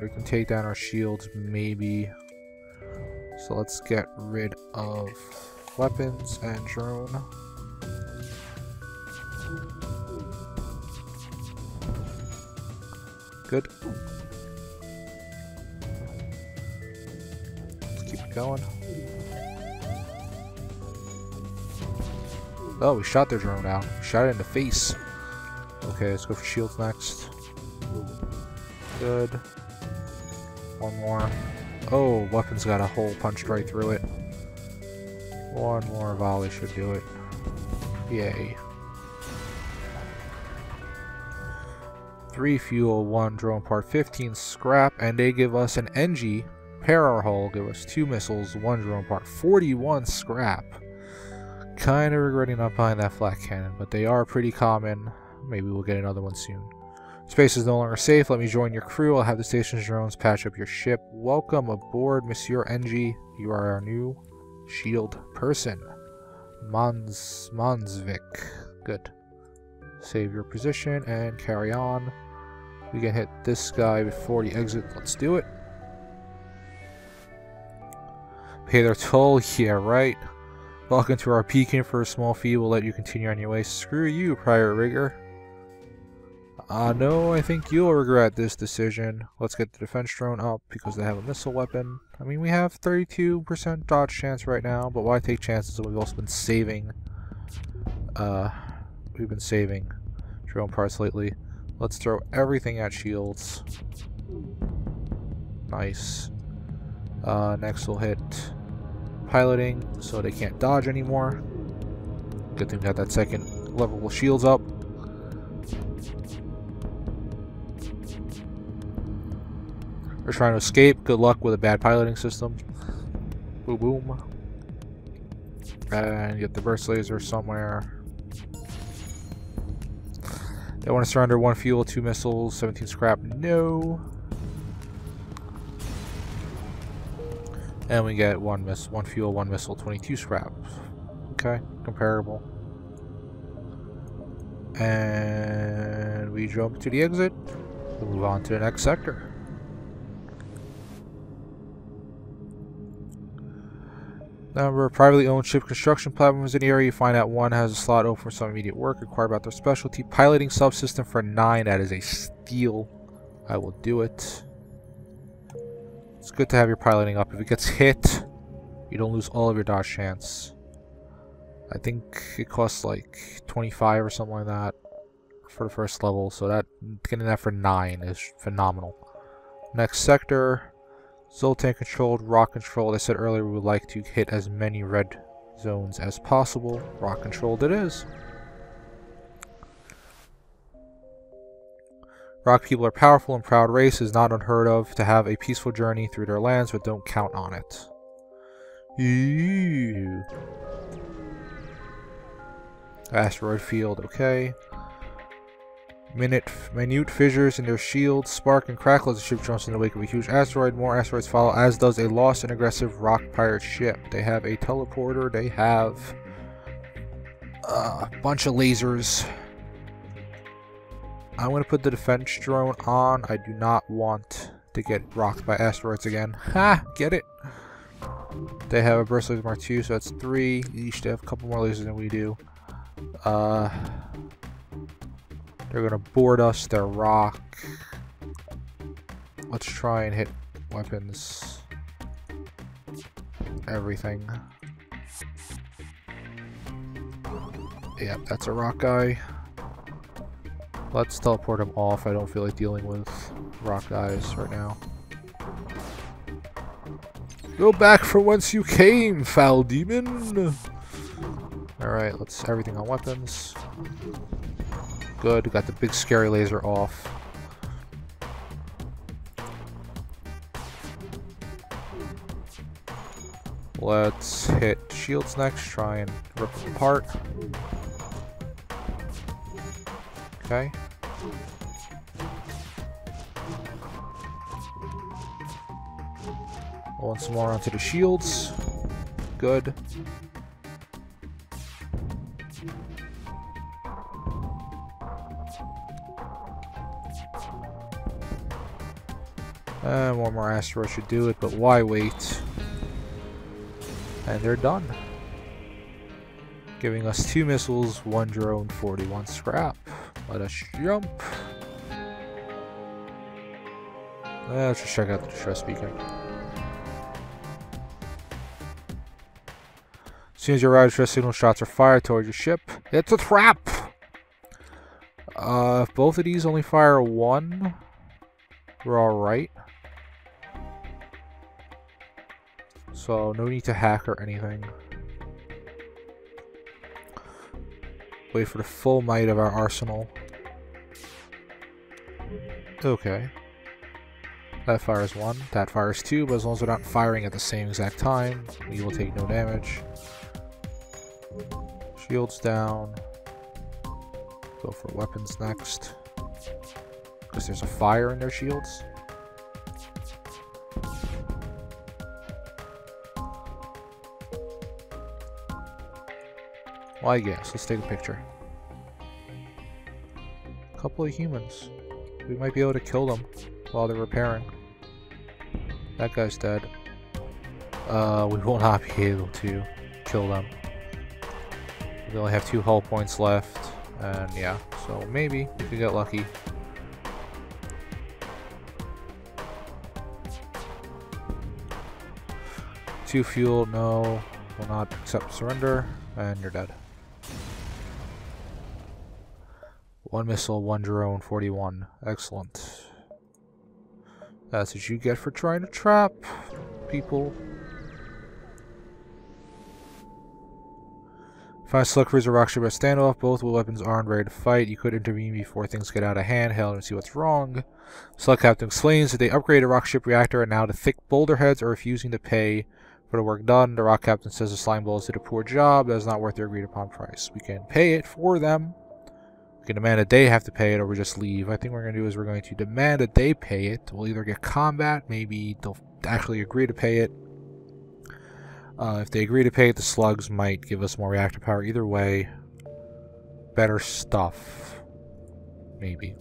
They can take down our shields, maybe. So let's get rid of weapons and drone. Good. Let's keep it going. Oh, we shot their drone out. We shot it in the face. Okay, let's go for shields next. Good. One more. Oh, weapons got a hole punched right through it. One more volley should do it. Yay. Three fuel, one drone part, fifteen scrap, and they give us an N G. Para hull, give us two missiles, one drone part, forty-one scrap. Kind of regretting not buying that flat cannon, but they are pretty common. Maybe we'll get another one soon. Space is no longer safe. Let me join your crew. I'll have the station's drones patch up your ship. Welcome aboard, Monsieur N G. You are our new shield person. Mons Monsvik. Good. Save your position and carry on. We can hit this guy before the exit. Let's do it. Pay their toll. Yeah, right. Welcome to our Pekin. For a small fee, we'll let you continue on your way. Screw you, Prior Rigger. Uh, no, I think you'll regret this decision. Let's get the defense drone up because they have a missile weapon. I mean, we have thirty-two percent dodge chance right now, but why take chances when we've also been saving, uh, we've been saving drone parts lately. Let's throw everything at shields. Nice. Uh, next we'll hit piloting so they can't dodge anymore. Good thing we got that second levelable shields up. We're trying to escape. Good luck with a bad piloting system. Boom, boom. And get the burst laser somewhere. They want to surrender one fuel, two missiles, seventeen scrap. No. And we get one miss, one fuel, one missile, twenty-two scrap. Okay, comparable. And we jump to the exit. We'll move on to the next sector. Number of privately owned ship construction platforms in the area. You find out one has a slot open for some immediate work required about their specialty. Piloting subsystem for nine. That is a steal. I will do it. It's good to have your piloting up. If it gets hit, you don't lose all of your dodge chance. I think it costs like twenty-five or something like that for the first level. So that getting that for nine is phenomenal. Next sector. Zoltan controlled, rock controlled. I said earlier we would like to hit as many red zones as possible. Rock controlled it is. Rock people are powerful and proud race. It is not unheard of to have a peaceful journey through their lands, but don't count on it. Ew. Asteroid field, okay. Minute, minute fissures in their shields spark and crackle as the ship jumps in the wake of a huge asteroid. More asteroids follow, as does a lost and aggressive rock pirate ship. They have a teleporter. They have uh, a bunch of lasers. I'm going to put the defense drone on. I do not want to get rocked by asteroids again. Ha! Get it? They have a burst laser mark two, so that's three. Each they have a couple more lasers than we do. Uh... They're gonna board us, their rock. Let's try and hit weapons. Everything. Yep, that's a rock guy. Let's teleport him off. I don't feel like dealing with rock guys right now. Go back from whence you came, foul demon! Alright, let's everything on weapons. Good, got the big scary laser off. Let's hit shields next, try and rip them apart. Okay. once more onto the shields. Good. Uh, one more asteroid should do it, but why wait? And they're done. Giving us two missiles, one drone, forty-one scrap. Let us jump. Uh, let's just check out the distress beacon. As soon as you arrive, distress signal shots are fired towards your ship. It's a trap! Uh, if both of these only fire one, we're alright. So, no need to hack or anything. Wait for the full might of our arsenal. Okay. That fires one, that fires two, but as long as we're not firing at the same exact time, we will take no damage. Shields down. Go for weapons next. Because there's a fire in their shields. Well, I guess. Let's take a picture. A couple of humans. We might be able to kill them while they're repairing. That guy's dead. Uh, we will not be able to kill them. We only have two hull points left. And yeah, so maybe we could get lucky. Two fuel, no, will not accept surrender, and you're dead. One missile, one drone, forty-one. Excellent. That's what you get for trying to trap people. Five slug cruiser rock ship at standoff, both with weapons armed, ready to fight. You could intervene before things get out of hand. Hail and see what's wrong. Slug captain explains that they upgraded a rock ship reactor and now the thick boulderheads are refusing to pay for the work done. The rock captain says the slime balls did a poor job. That is not worth their agreed upon price. We can pay it for them. We can demand that they have to pay it, or we just leave. I think what we're going to do is we're going to demand that they pay it. We'll either get combat, maybe they'll actually agree to pay it. Uh, if they agree to pay it, the slugs might give us more reactor power. Either way, better stuff. Maybe.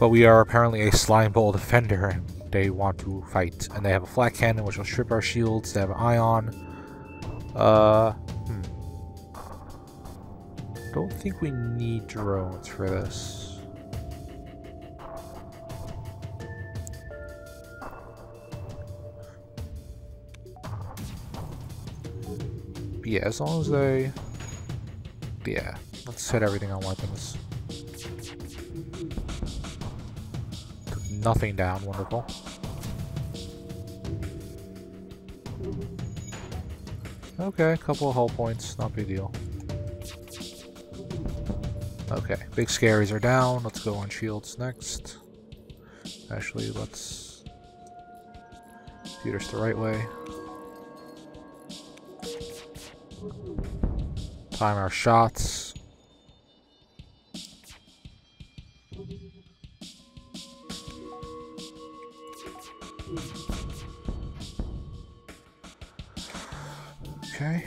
But we are apparently a slime ball defender, and they want to fight. And they have a flat cannon, which will strip our shields. They have an ion. Uh, hmm. Don't think we need drones for this. But yeah, as long as they... Yeah, let's set everything on weapons. Nothing down, wonderful. Okay, a couple of hull points, not a big deal. Okay, big scaries are down, let's go on shields next. Actually, let's... Computers the right way. Time our shots. Okay.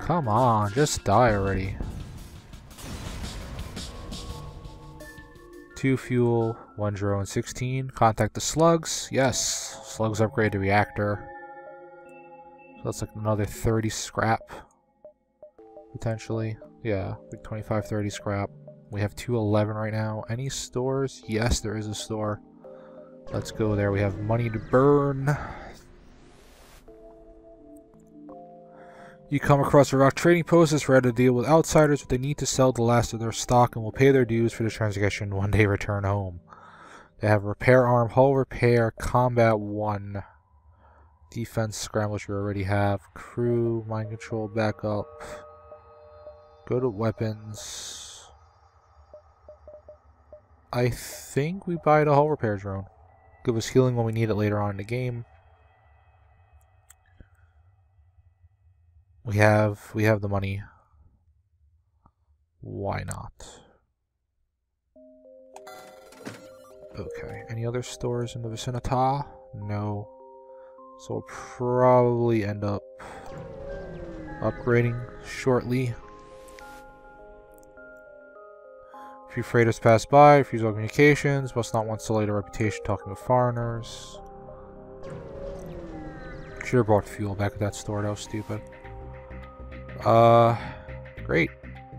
Come on, just die already. Two fuel, one drone, sixteen. Contact the slugs. Yes, slugs upgrade the reactor. So that's like another thirty scrap. Potentially. Yeah, like twenty-five, thirty scrap. We have two eleven right now. Any stores? Yes, there is a store. Let's go there. We have money to burn. You come across a rock trading post that's ready to deal with outsiders, but they need to sell the last of their stock and will pay their dues for the transaction when they return home. They have repair arm, hull repair, combat one, defense scramble, which we already have, crew, mind control, backup, go to weapons. I think we buy the hull repair drone. Give us healing when we need it later on in the game. We have, we have the money. Why not? Okay, any other stores in the vicinity? No. So we'll probably end up upgrading shortly. Few freighters pass by, refuse all communications, must not once delay the reputation talking to foreigners. Should have brought fuel back at that store, that was stupid. Uh, great.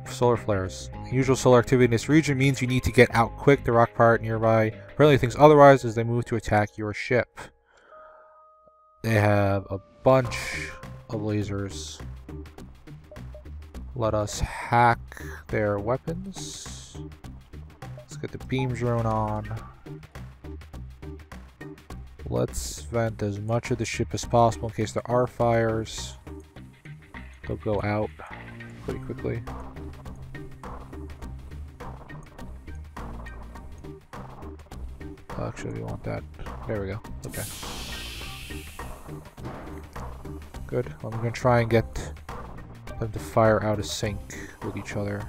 Solar flares. Unusual solar activity in this region means you need to get out quick. The rock pirate nearby apparently thinks otherwise as they move to attack your ship. They have a bunch of lasers. Let us hack their weapons. Let's get the beam drone on. Let's vent as much of the ship as possible in case there are fires. They'll go out pretty quickly. Actually, we want that. There we go. Okay. Good. I'm gonna try and get them to fire out of sync with each other.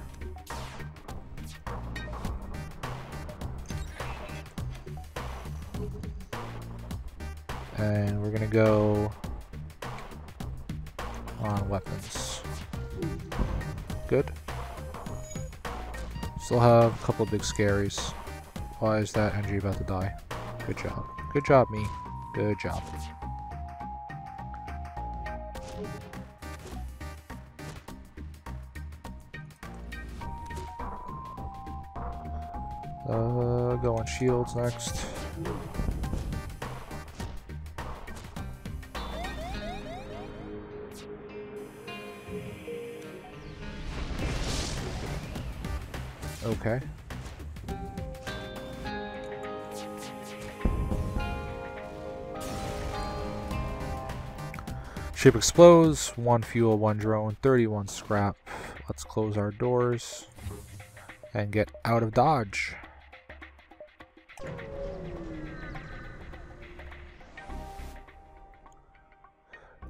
And we're gonna go on weapons. Good. Still have a couple of big scaries. Why is that N G about to die? Good job. Good job, me. Good job. Uh, go on shields next. Okay. Ship explodes, one fuel, one drone, thirty-one scrap. Let's close our doors and get out of Dodge.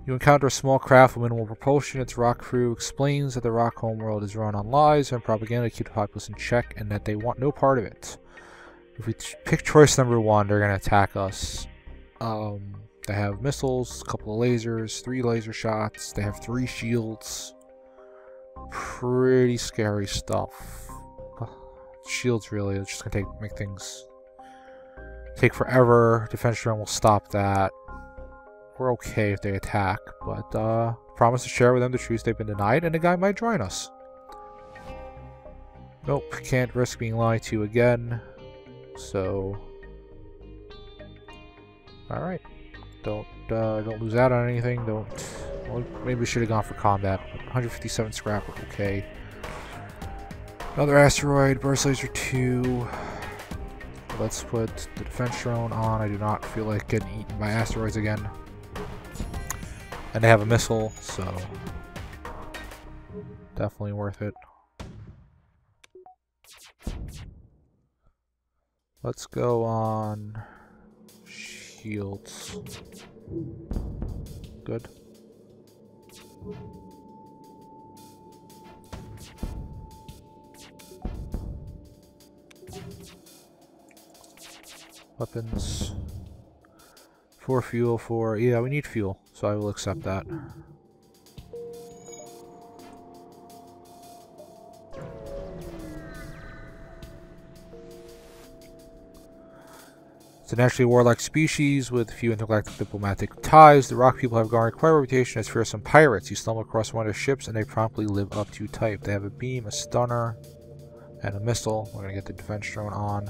You encounter a small craft with minimal propulsion. Its rock crew explains that the rock homeworld is run on lies and propaganda to keep the populace in check and that they want no part of it. If we pick choice number one, they're going to attack us. Um... They have missiles, a couple of lasers, three laser shots. They have three shields. Pretty scary stuff. Shields really is just gonna take make things take forever. Defense drone will stop that. We're okay if they attack, but uh, promise to share with them the truth they've been denied, and a guy might join us. Nope, can't risk being lied to again. So, all right. Don't uh, don't lose out on anything. Don't. Well, maybe we should have gone for combat. one hundred fifty-seven scrap. Okay. Another asteroid. Burst laser two. Let's put the defense drone on. I do not feel like getting eaten by asteroids again. And they have a missile, so definitely worth it. Let's go on. Shields. Good. Weapons. For fuel, for... Yeah, we need fuel, so I will accept that. It's a naturally warlike species with few intergalactic diplomatic ties. The rock people have garnered quite a reputation as fearsome pirates. You stumble across one of their ships and they promptly live up to type. They have a beam, a stunner, and a missile. We're going to get the defense drone on.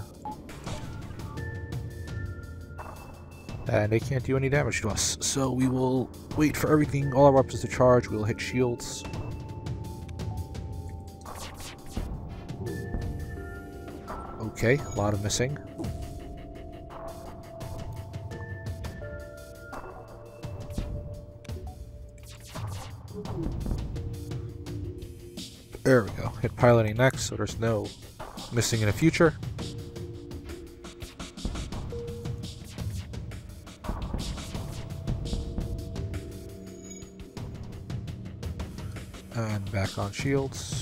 And they can't do any damage to us. So we will wait for everything, all our weapons to charge. We'll hit shields. Okay, a lot of missing. There we go. Hit piloting next, so there's no missing in the future. And back on shields.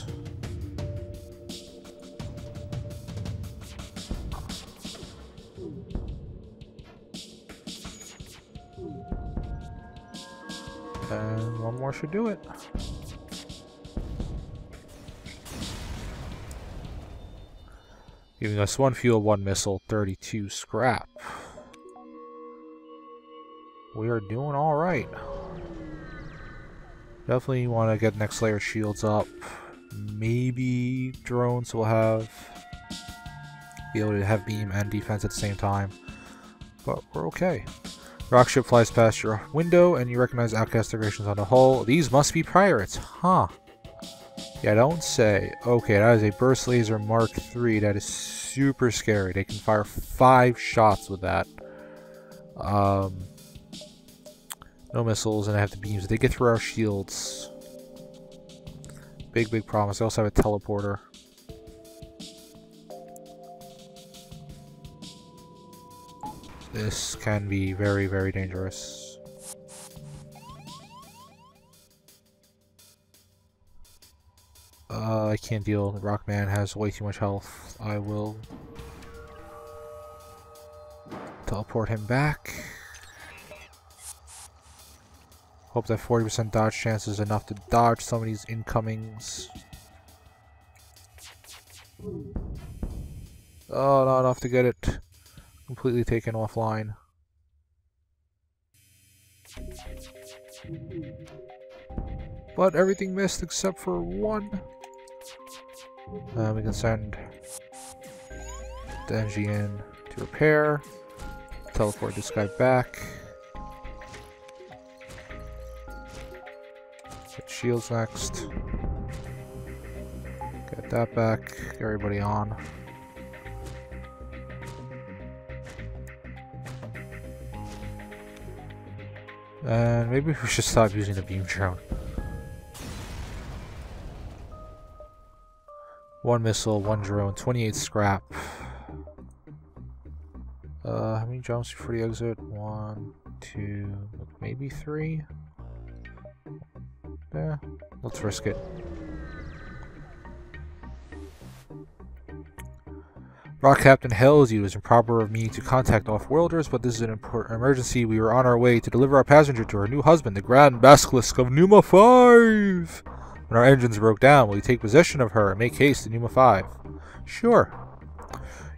And one more should do it. Giving us one fuel, one missile, thirty-two scrap. We are doing all right. Definitely want to get next layer shields up. Maybe drones will have be able to have beam and defense at the same time, but we're okay. Rockship flies past your window and you recognize outcast decorations on the hull. These must be pirates, huh? Yeah, don't say. Okay, that is a burst laser Mark three. That is super scary. They can fire five shots with that. Um, no missiles, and I have the beams. They get through our shields. Big, big promise. They also have a teleporter. This can be very, very dangerous. Uh, I can't deal. Rockman has way too much health. I will teleport him back. Hope that forty percent dodge chance is enough to dodge some of these incomings. Oh, not enough to get it completely taken offline. But everything missed except for one. Uh, we can send the N G in to repair. Teleport this guy back. Get shields next. Get that back. Get everybody on. And maybe we should stop using the beam drone. One missile, one drone, twenty-eight scrap. Uh, how many jumps before the exit? One, two, maybe three? Yeah, let's risk it. Rock Captain hails you. It is improper of me to contact off-worlders, but this is an important emergency. We were on our way to deliver our passenger to her new husband, the Grand Basilisk of NUMA five. When our engines broke down, will you take possession of her and make haste to NUMA five? Sure.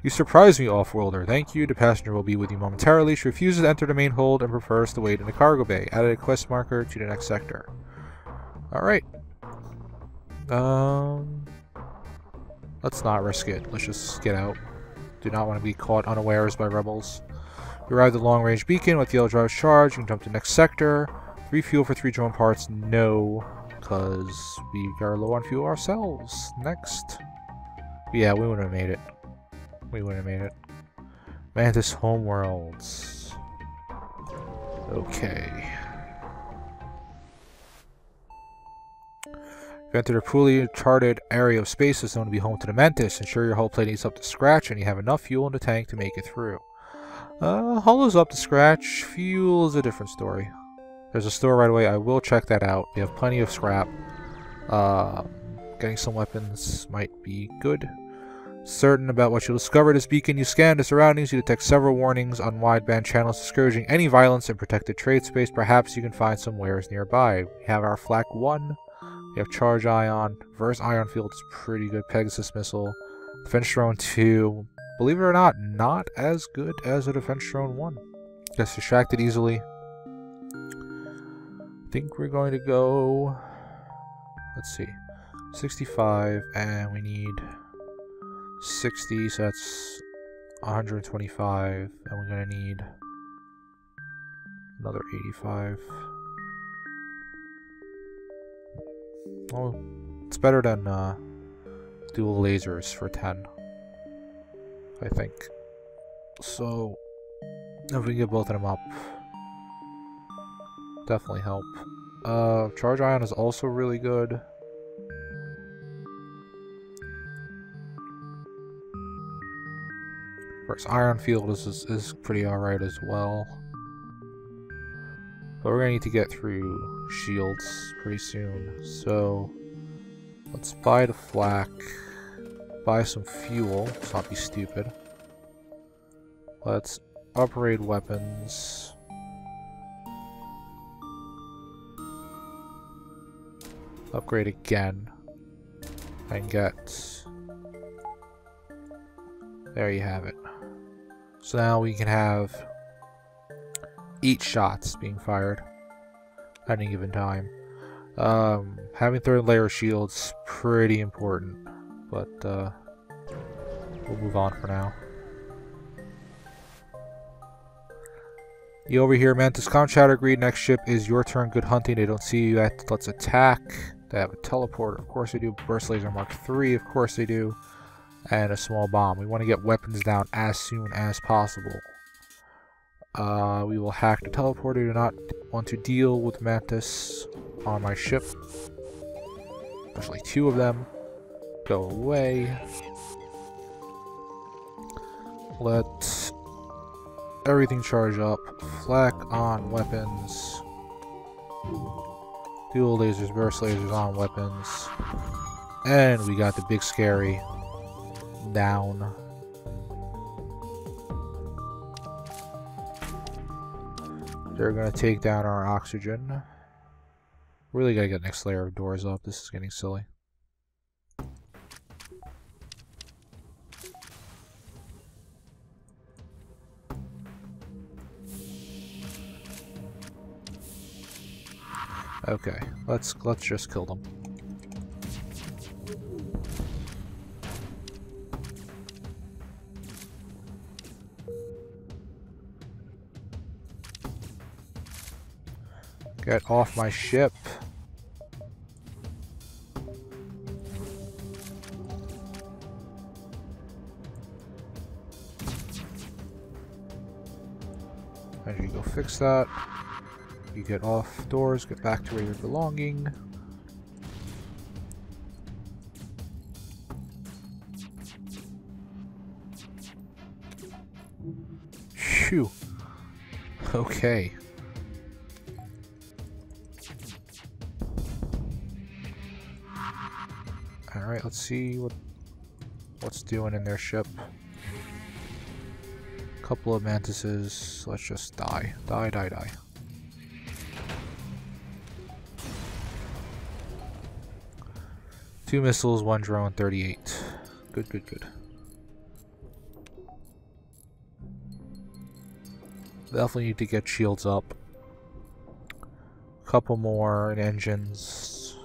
You surprise me, off-worlder. Thank you. The passenger will be with you momentarily. She refuses to enter the main hold and prefers to wait in the cargo bay. Added a quest marker to the next sector. Alright. Um, let's not risk it. Let's just get out. Do not want to be caught unawares by rebels. You arrived at the long-range beacon with the yellow drive charge. You can jump to the next sector. Three fuel for three drone parts. No, because we are low on fuel ourselves. Next. Yeah, we wouldn't have made it. We wouldn't have made it. Mantis Homeworlds. Okay. You enter a poorly charted area of space that's known to be home to the Mantis. Ensure your hull plate is up to scratch and you have enough fuel in the tank to make it through. Uh, hull is up to scratch. Fuel is a different story. There's a store right away. I will check that out. We have plenty of scrap. Uh, getting some weapons might be good. Certain about what you'll discover this beacon. You scan the surroundings. You detect several warnings on wideband channels discouraging any violence in protected trade space. Perhaps you can find some wares nearby. We have our Flak one. You have Charge Ion, Reverse Ion Field is pretty good, Pegasus Missile, Defense Drone two, believe it or not, not as good as a Defense Drone one. Gets distracted easily. I think we're going to go, let's see, sixty-five, and we need sixty, so that's one hundred twenty-five, and we're going to need another eighty-five. Oh, it's better than uh, dual lasers for ten, I think. So, if we get both of them up, definitely help. Uh, Charge Ion is also really good. Reverse Ion Field is, is, is pretty alright as well. But we're going to need to get through shields pretty soon, so let's buy the flak, buy some fuel, let's not be stupid. Let's upgrade weapons, upgrade again and get, there you have it. So now we can have eight shots being fired at any given time. Um, having third layer shields pretty important, but uh, we'll move on for now. You over here, Mantis Comm Chatter, agreed, next ship is your turn, good hunting, they don't see you yet, let's attack. They have a teleporter, of course they do, burst laser mark three, of course they do, and a small bomb. We want to get weapons down as soon as possible. Uh, we will hack the teleporter, I do not want to deal with Mantis on my ship. Especially two of them. Go away. Let's everything charge up. Flak on weapons. Dual lasers, burst lasers on weapons. And we got the big scary down. They're gonna take down our oxygen. Really gotta get next layer of doors up. This is getting silly. Okay, let's let's just kill them. Get off my ship. And you go fix that. You get off doors, get back to where you're belonging. Phew. Okay. Alright, let's see what what's doing in their ship. Couple of mantises. Let's just die. Die, die, die. Two missiles, one drone, thirty-eight. Good, good, good. Definitely need to get shields up. Couple more and engines.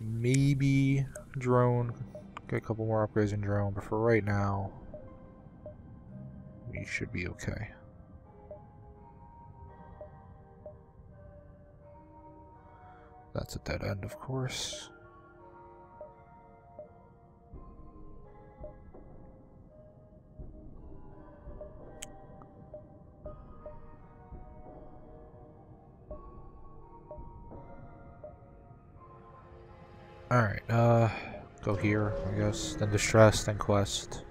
Maybe drone. Get a couple more upgrades in drone, but for right now, we should be okay. That's a dead end, of course. Alright, uh, go here, I guess. Then distress, then quest.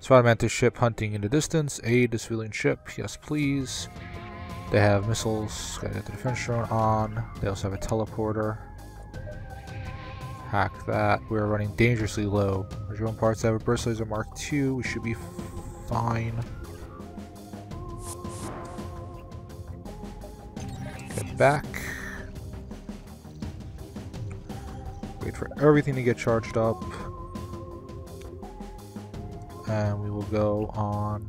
Spot Mantis ship hunting in the distance. Aid the civilian ship. Yes, please. They have missiles, gotta get the defense drone on, they also have a teleporter. Hack that, we're running dangerously low. Our drone parts have a burst laser mark two, we should be fine. Get back. Wait for everything to get charged up. And we will go on...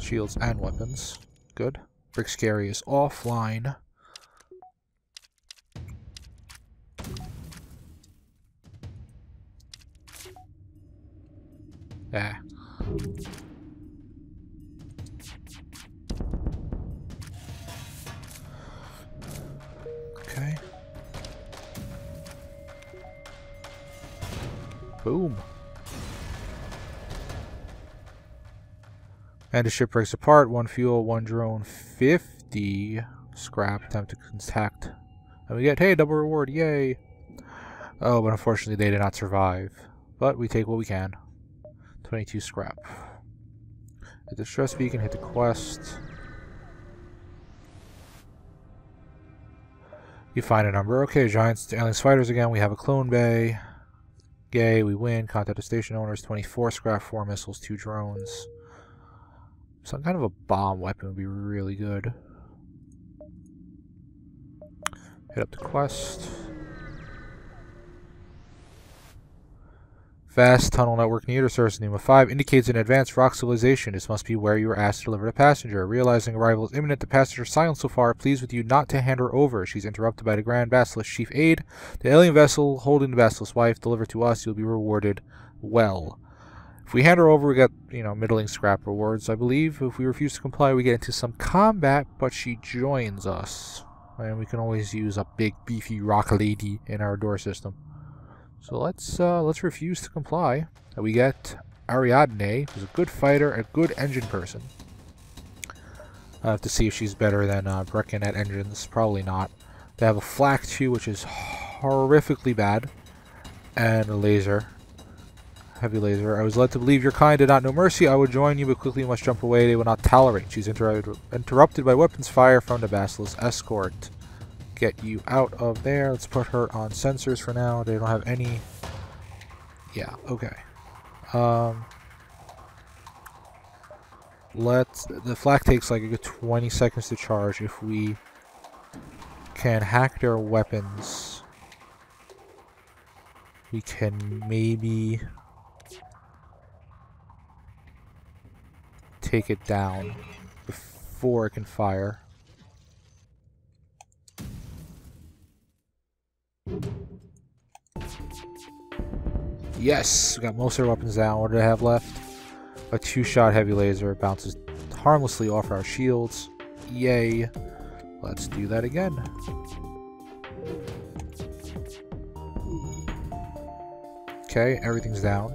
shields and weapons. Good. Brick Scary is offline. Ah. Okay. Boom. And the ship breaks apart. One fuel, one drone, fifty scrap. Time to contact. And we get, hey, double reward, yay! Oh, but unfortunately they did not survive. But we take what we can. twenty-two scrap. Hit the distress beacon, hit the quest. You find a number. Okay, giants to alien spiders again. We have a clone bay. Yay, we win. Contact the station owners. twenty-four scrap, four missiles, two drones. Some kind of a bomb weapon would be really good. Hit up the quest. Vast tunnel network near the surface of NUMA five indicates an advanced rock civilization. This must be where you were asked to deliver a passenger. Realizing arrival is imminent, the passenger silent so far pleads with you not to hand her over. She's interrupted by the Grand Basilisk chief aide. The alien vessel holding the Basilisk's wife. Delivered to us, you'll be rewarded well. If we hand her over, we get, you know, middling scrap rewards, I believe. If we refuse to comply, we get into some combat, but she joins us. And we can always use a big, beefy rock lady in our door system. So let's uh, let's refuse to comply. We get Ariadne, who's a good fighter, a good engine person. I have to see if she's better than uh, Brecken at engines. Probably not. They have a flak too, which is horrifically bad, and a laser, heavy laser. I was led to believe your kind did not know mercy. I would join you, but quickly you must jump away. They will not tolerate. She's interrupted interrupted by weapons fire from the Basilisk escort. Get you out of there. Let's put her on sensors for now. They don't have any. Yeah, okay. Um, let's. The flak takes like a good twenty seconds to charge. If we can hack their weapons, we can maybe take it down before it can fire. Yes! We got most of our weapons down. What do they have left? A two-shot heavy laser bounces harmlessly off our shields. Yay! Let's do that again. Okay, everything's down.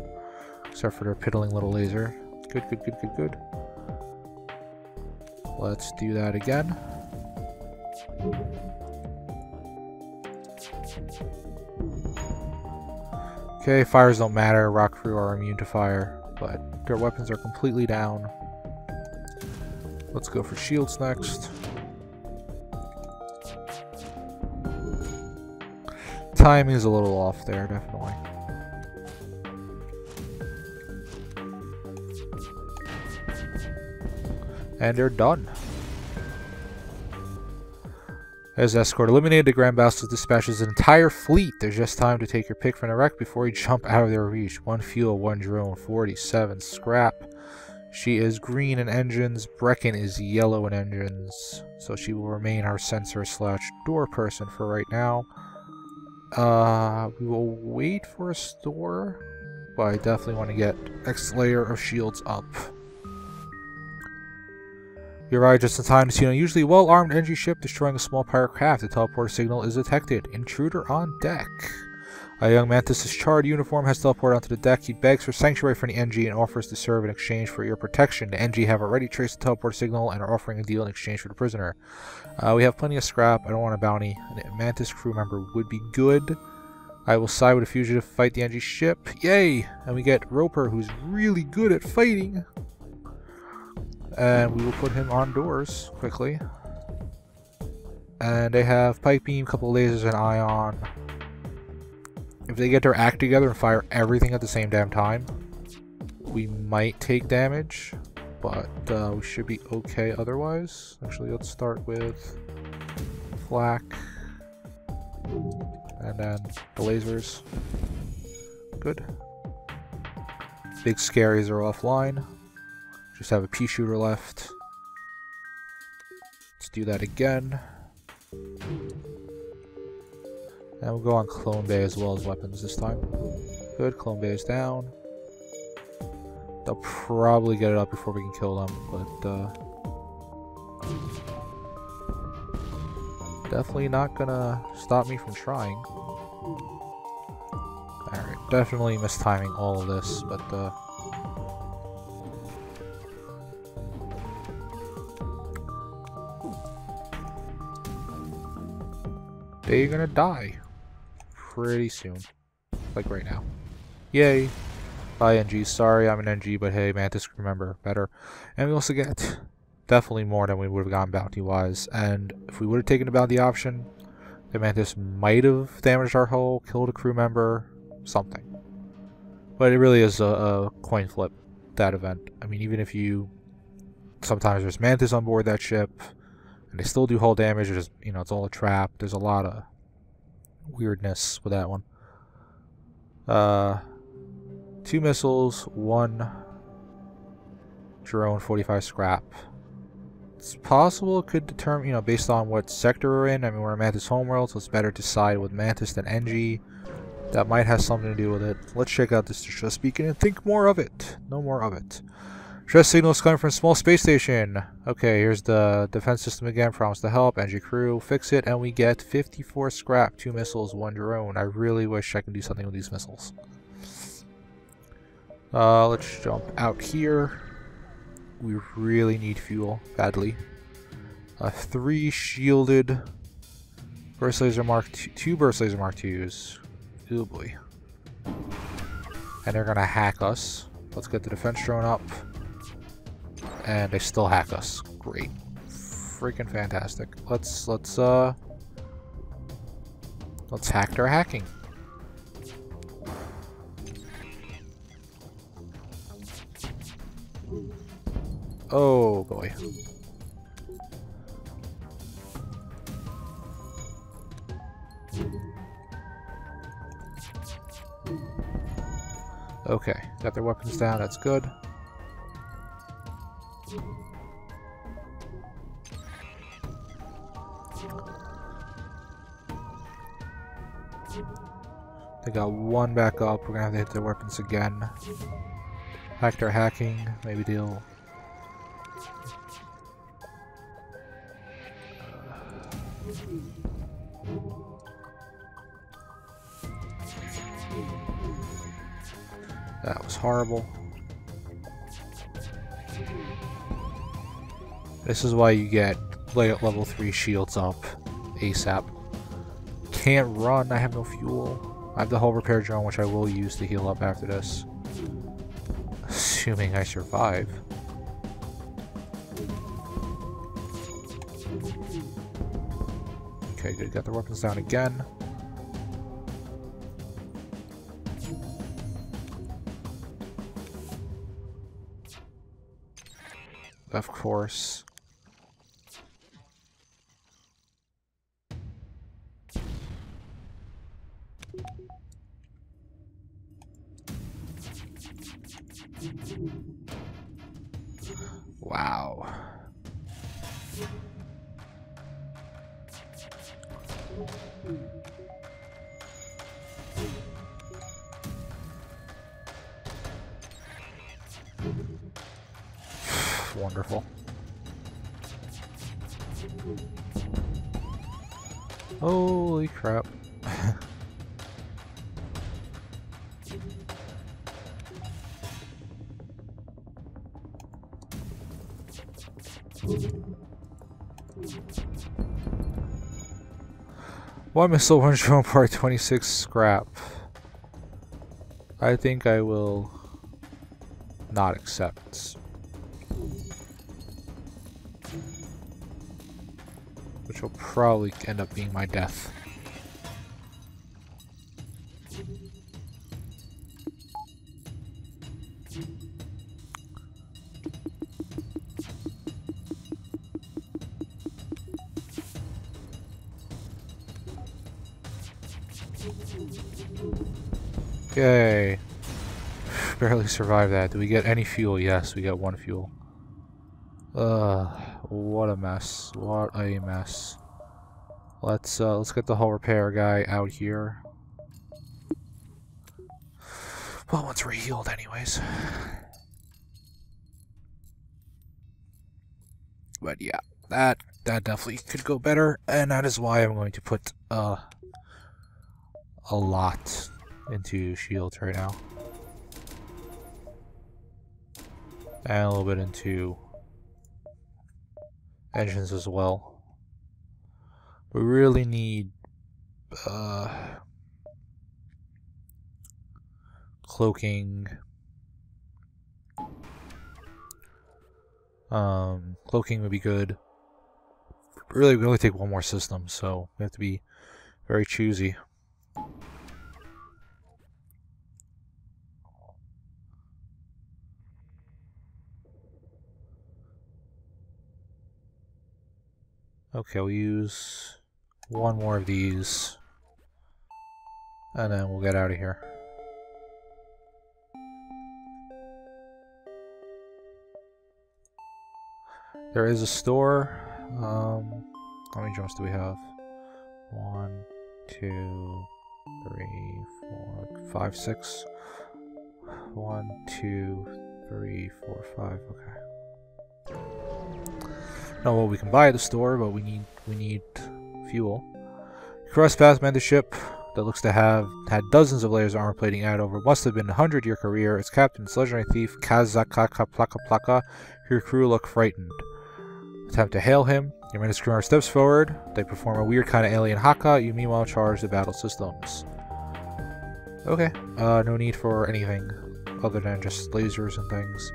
Except for their piddling little laser. Good, good, good, good, good. Let's do that again. Okay, fires don't matter. Rock crew are immune to fire, but their weapons are completely down. Let's go for shields next. Timing is a little off there, definitely. And they're done. As escort eliminated, the Grand Basilisk dispatches an entire fleet. There's just time to take your pick from the wreck before you jump out of their reach. One fuel, one drone, forty-seven scrap. She is green in engines. Brecken is yellow in engines. So she will remain our sensor slash door person for right now. Uh, we will wait for a store, but I definitely want to get next layer of shields up. You arrive just in time to see an unusually well-armed N G ship destroying a small pirate craft. The teleporter signal is detected. Intruder on deck. A young Mantis' charred uniform has teleported onto the deck. He begs for sanctuary from the N G and offers to serve in exchange for your protection. The N G have already traced the teleporter signal and are offering a deal in exchange for the prisoner. Uh, we have plenty of scrap. I don't want a bounty. A Mantis crew member would be good. I will side with a fugitive to fight the N G ship. Yay! And we get Roper, who's really good at fighting. And we will put him on doors quickly. And they have pipe beam, couple lasers, and ion. If they get their act together and fire everything at the same damn time, we might take damage, but uh, we should be okay otherwise. Actually, let's start with flak, and then the lasers. Good. Big scaries are offline. Just have a pea shooter left. Let's do that again. And we'll go on Clone Bay as well as weapons this time. Good, Clone Bay is down. They'll probably get it up before we can kill them, but uh, definitely not gonna stop me from trying. Alright, definitely mistiming all of this, but uh, they're gonna die pretty soon, like right now. Yay! Bye N G, sorry I'm an N G, but hey, Mantis, remember, better. And we also get definitely more than we would have gotten bounty-wise, and if we would have taken the bounty option, the Mantis might have damaged our hull, killed a crew member, something. But it really is a, a coin flip, that event. I mean, even if you... Sometimes there's Mantis on board that ship, and they still do hull damage. Just, you know, it's all a trap. There's a lot of weirdness with that one. Uh, two missiles, one drone, forty-five scrap. It's possible it could determine, you know, based on what sector we're in. I mean, we're in Mantis homeworld, so it's better to side with Mantis than N G. That might have something to do with it. Let's check out this distress beacon and think more of it. No more of it. Distress signals coming from small space station. Okay, here's the defense system again. Promise to help. N G crew, fix it, and we get fifty-four scrap, two missiles, one drone. I really wish I can do something with these missiles. Uh, let's jump out here. We really need fuel badly. Uh, three shielded burst laser mark, two, two burst laser mark twos. Oh boy! And they're gonna hack us. Let's get the defense drone up. And they still hack us. Great. Freaking fantastic. Let's, let's, uh... Let's hack their hacking. Oh, boy. Okay. Got their weapons down. That's good. They got one back up. We're gonna have to hit their weapons again. Hack their hacking. Maybe deal. That was horrible. This is why you get level three shields up ASAP. Can't run, I have no fuel. I have the hull repair drone, which I will use to heal up after this. Assuming I survive. Okay, good, got the weapons down again. Of course. Wow. Wonderful. Holy crap. One missile, one drone part, twenty-six scrap. I think I will not accept. Which will probably end up being my death. Okay. Barely survived that. Do we get any fuel? Yes, we got one fuel. Ugh. What a mess. What a mess. Let's uh let's get the hull repair guy out here. Well, once we're healed anyways. But yeah, that that definitely could go better, and that is why I'm going to put uh a lot into shields right now. And a little bit into engines as well. We really need uh, cloaking, um, cloaking would be good. Really, we only take one more system, so we have to be very choosy. Okay, we'll use one more of these, and then we'll get out of here. There is a store. Um, how many jumps do we have? One, two, three, four, five, six. One, two, three, four, five. Okay. No, well, we can buy at the store, but we need we need fuel. Cross path Mantis ship that looks to have had dozens of layers of armor plating added over. Must have been a hundred year career. Its captain, its legendary thief Kazakaka Plaka Plaka. Your crew look frightened. Attempt to hail him. Your Mantis crew steps forward. They perform a weird kind of alien haka. You meanwhile charge the battle systems. Okay. Uh, no need for anything other than just lasers and things.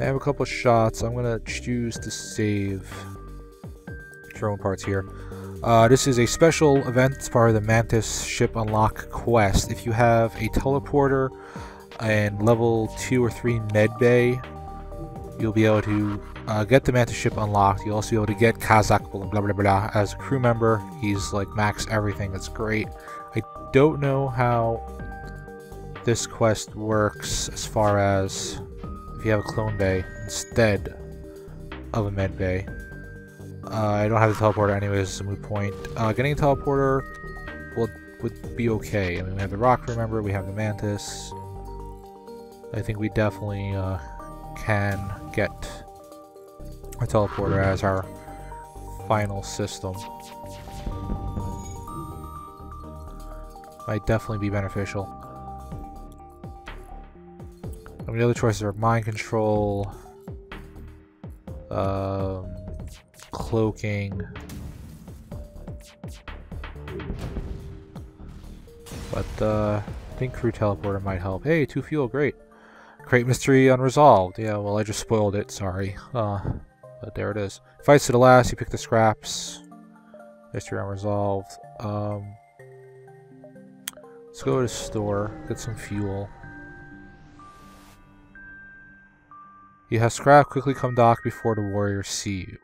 I have a couple of shots. I'm gonna choose to save drone parts here. Uh, this is a special event. It's part of the Mantis ship unlock quest. If you have a teleporter and level two or three med bay, you'll be able to uh, get the Mantis ship unlocked. You'll also be able to get Kazakh blah, blah blah blah as a crew member. He's like max everything. That's great. I don't know how this quest works as far as if you have a clone bay instead of a med bay. Uh, I don't have the teleporter anyways. It's a moot point. Uh, getting a teleporter will would be okay. I mean, we have the rock. Remember, we have the Mantis. I think we definitely uh, can get a teleporter as our final system. Might definitely be beneficial. I mean, the other choices are mind control, um, cloaking, but uh, I think crew teleporter might help. Hey, two fuel, great. Crate mystery unresolved. Yeah, well, I just spoiled it, sorry. Uh, but there it is. Fights to the last, you pick the scraps. Mystery unresolved. Um, let's go to the store, get some fuel. You have scrap, quickly come dock before the warriors see you.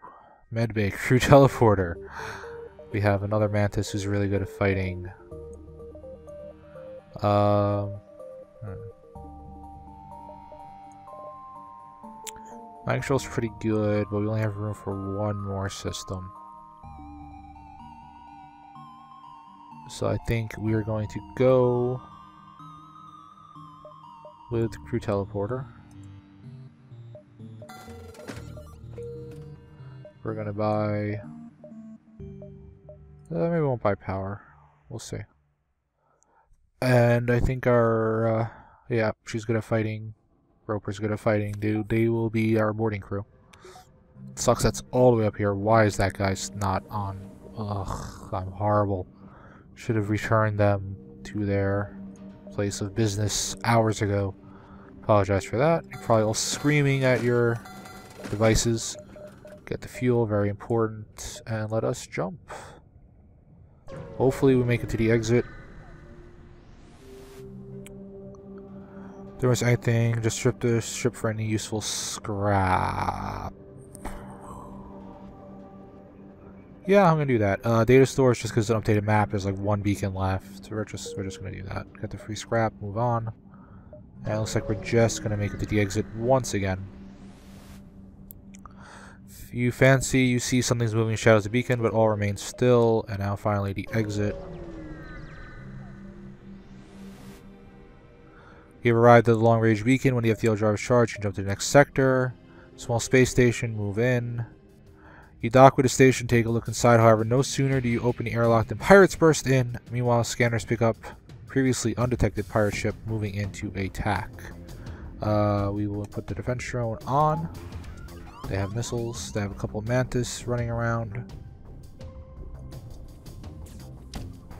Medbay, crew teleporter. We have another Mantis who's really good at fighting. Um... Hmm. Mind control's pretty good, but we only have room for one more system. So I think we are going to go with crew teleporter. We're gonna buy... Uh, maybe we won't buy power. We'll see. And I think our... Uh, yeah, she's good at fighting. Roper's good at fighting, dude. They will be our boarding crew. It sucks that's all the way up here. Why is that guy's not on? Ugh, I'm horrible. Should have returned them to their place of business hours ago. Apologize for that. You're probably all screaming at your devices. Get the fuel, very important. And let us jump. Hopefully we make it to the exit. There was anything, just strip this ship for any useful scrap. Yeah, I'm gonna do that. Uh, data stores, just because it's an updated map, there's like one beacon left. We're just, we're just gonna do that. Get the free scrap, move on. And it looks like we're just gonna make it to the exit once again. If you fancy, you see something's moving shadows of the beacon, but all remains still. And now finally the exit. You've arrived at the long-range beacon. When the F T L drive is charged, you can jump to the next sector. Small space station, move in. You dock with the station, take a look inside. However, no sooner do you open the airlock than pirates burst in. Meanwhile, scanners pick up previously undetected pirate ship moving into attack. Uh, we will put the defense drone on. They have missiles. They have a couple of Mantis running around.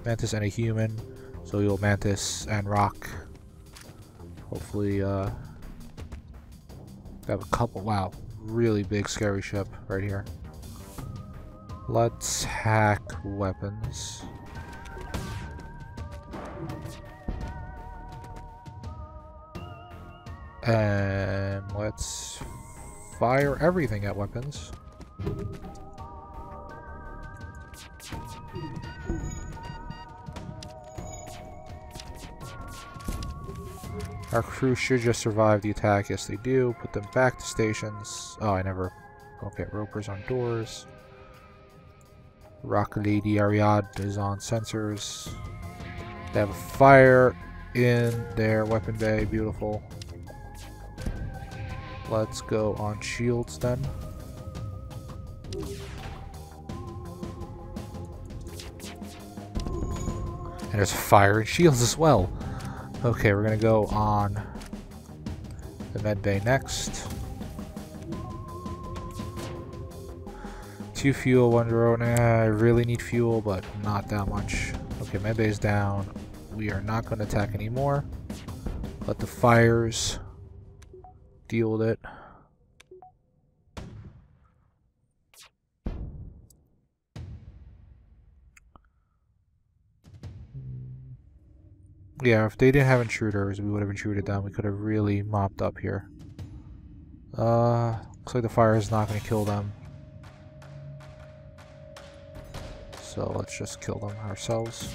Mantis and a human. So you'll Mantis and rock. Hopefully, uh, have a couple, wow, really big scary ship right here. Let's hack weapons. And let's fire everything at weapons. Our crew should just survive the attack. Yes, they do. Put them back to stations. Oh, I never... Okay, Roper's on doors. Rock Lady Ariadne is on sensors. They have a fire in their weapon bay. Beautiful. Let's go on shields then. And there's fire and shields as well. Okay, we're gonna go on the med bay next. Two fuel, one drone. Eh, I really need fuel, but not that much. Okay, med bay's down. We are not gonna attack anymore. Let the fires deal with it. Yeah, if they didn't have intruders, we would have intruded them. We could have really mopped up here. Uh, looks like the fire is not going to kill them. So let's just kill them ourselves.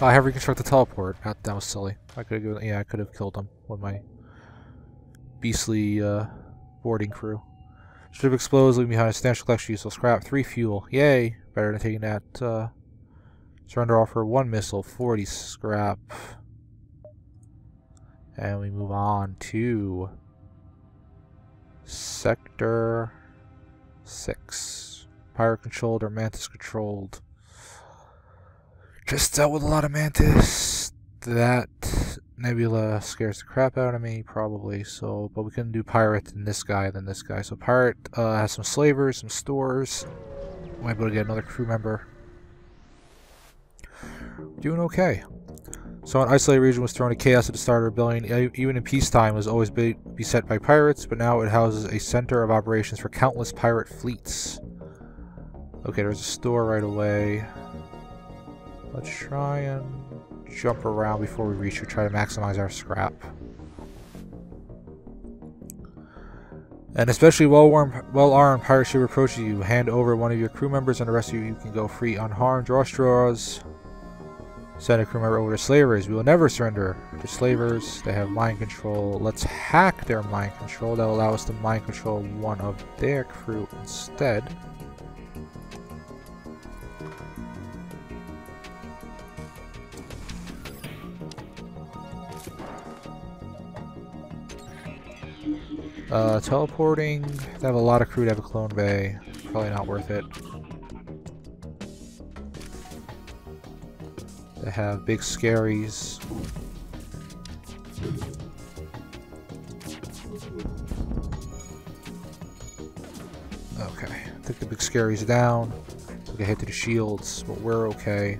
Oh, I have reconstructed teleport. That, that was silly. I could have, yeah, I could have killed them with my beastly uh, boarding crew. Ship explodes, leaving behind a substantial collection of useful scrap. Three fuel. Yay! Better than taking that. Uh, Surrender offer, one missile, forty scrap. And we move on to Sector six. Pirate controlled or Mantis controlled. Just dealt with a lot of Mantis. That Nebula scares the crap out of me, probably. So, but we can do Pirate and this guy, then this guy. So Pirate uh, has some slavers, some stores. Might be able to get another crew member. Doing okay. So an isolated region was thrown into chaos at the start of the rebellion. Even in peacetime, it was always be beset by pirates, but now it houses a center of operations for countless pirate fleets. Okay, there's a store right away. Let's try and jump around before we reach or try to maximize our scrap. An especially well-armed well pirate ship approaches you. Hand over one of your crew members and the rest of you, you can go free unharmed. Draw straws. Send a crew member over to slavers. We will never surrender to slavers. They have mind control. Let's hack their mind control. That'll allow us to mind control one of their crew instead. Uh, teleporting. They have a lot of crew to have a clone bay. Probably not worth it. They have big scaries. Okay, I think the big scaries down. We get hit to the shields, but we're okay.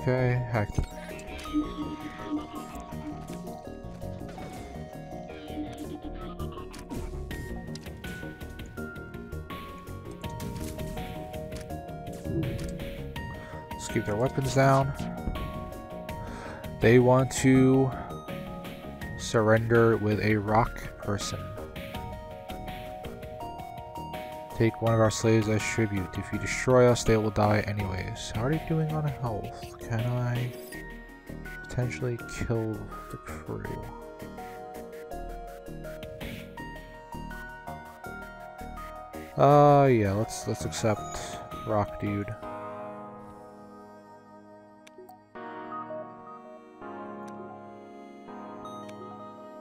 Okay, hacked. Let's keep their weapons down. They want to surrender with a rock person. Take one of our slaves as tribute. If you destroy us, they will die anyways. How are they doing on health? Can I potentially kill the crew? Uh, yeah, let's let's accept Rock Dude.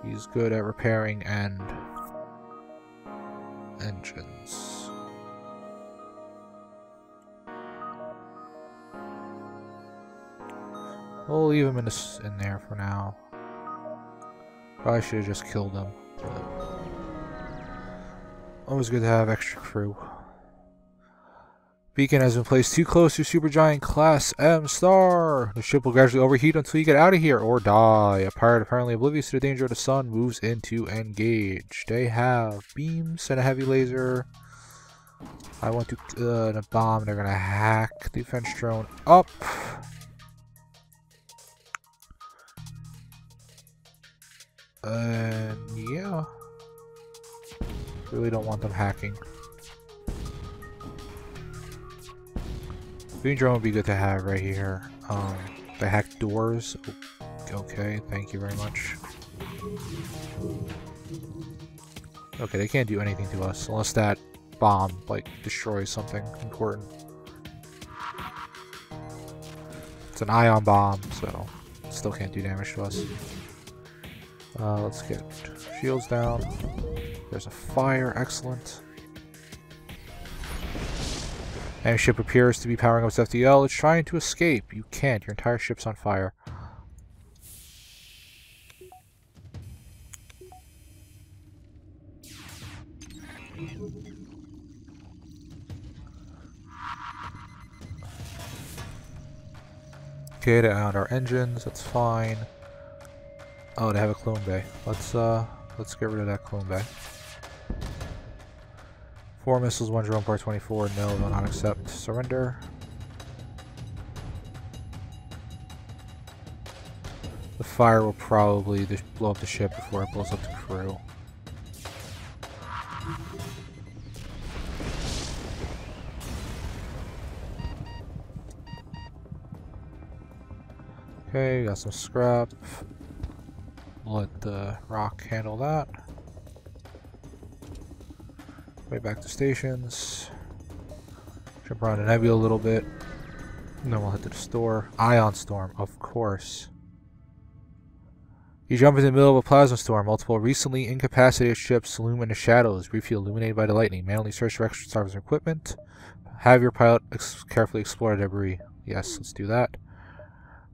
He's good at repairing and engines. We'll leave him in, this, in there for now. Probably should have just killed him. Always good to have extra crew. Beacon has been placed too close to Supergiant Class M Star. The ship will gradually overheat until you get out of here or die. A pirate apparently oblivious to the danger of the sun moves in to engage. They have beams and a heavy laser. I want to... Uh, and a bomb. They're going to hack the defense drone up. Uh, yeah. Really don't want them hacking. Green drone would be good to have right here. Um, the hack doors. Okay, thank you very much. Okay, they can't do anything to us unless that bomb like destroys something important. It's an ion bomb, so still can't do damage to us. Uh, let's get shields down. There's a fire, excellent. And ship appears to be powering up its F T L. It's trying to escape. You can't. Your entire ship's on fire. Okay, to out our engines. That's fine. Oh, they have a clone bay. Let's uh, let's get rid of that clone bay. Four missiles, one drone part twenty-four. No, will not accept. Surrender. The fire will probably blow up the ship before it blows up the crew. Okay, we got some scrap. Let the rock handle that. Way back to stations. Jump around the nebula a little bit. And then we'll head to the store. Ion storm, of course. You jump into the middle of a plasma storm. Multiple recently incapacitated ships loom in the shadows, briefly illuminated by the lightning. Manually search for extra surface equipment. Have your pilot ex carefully explore the debris. Yes, let's do that.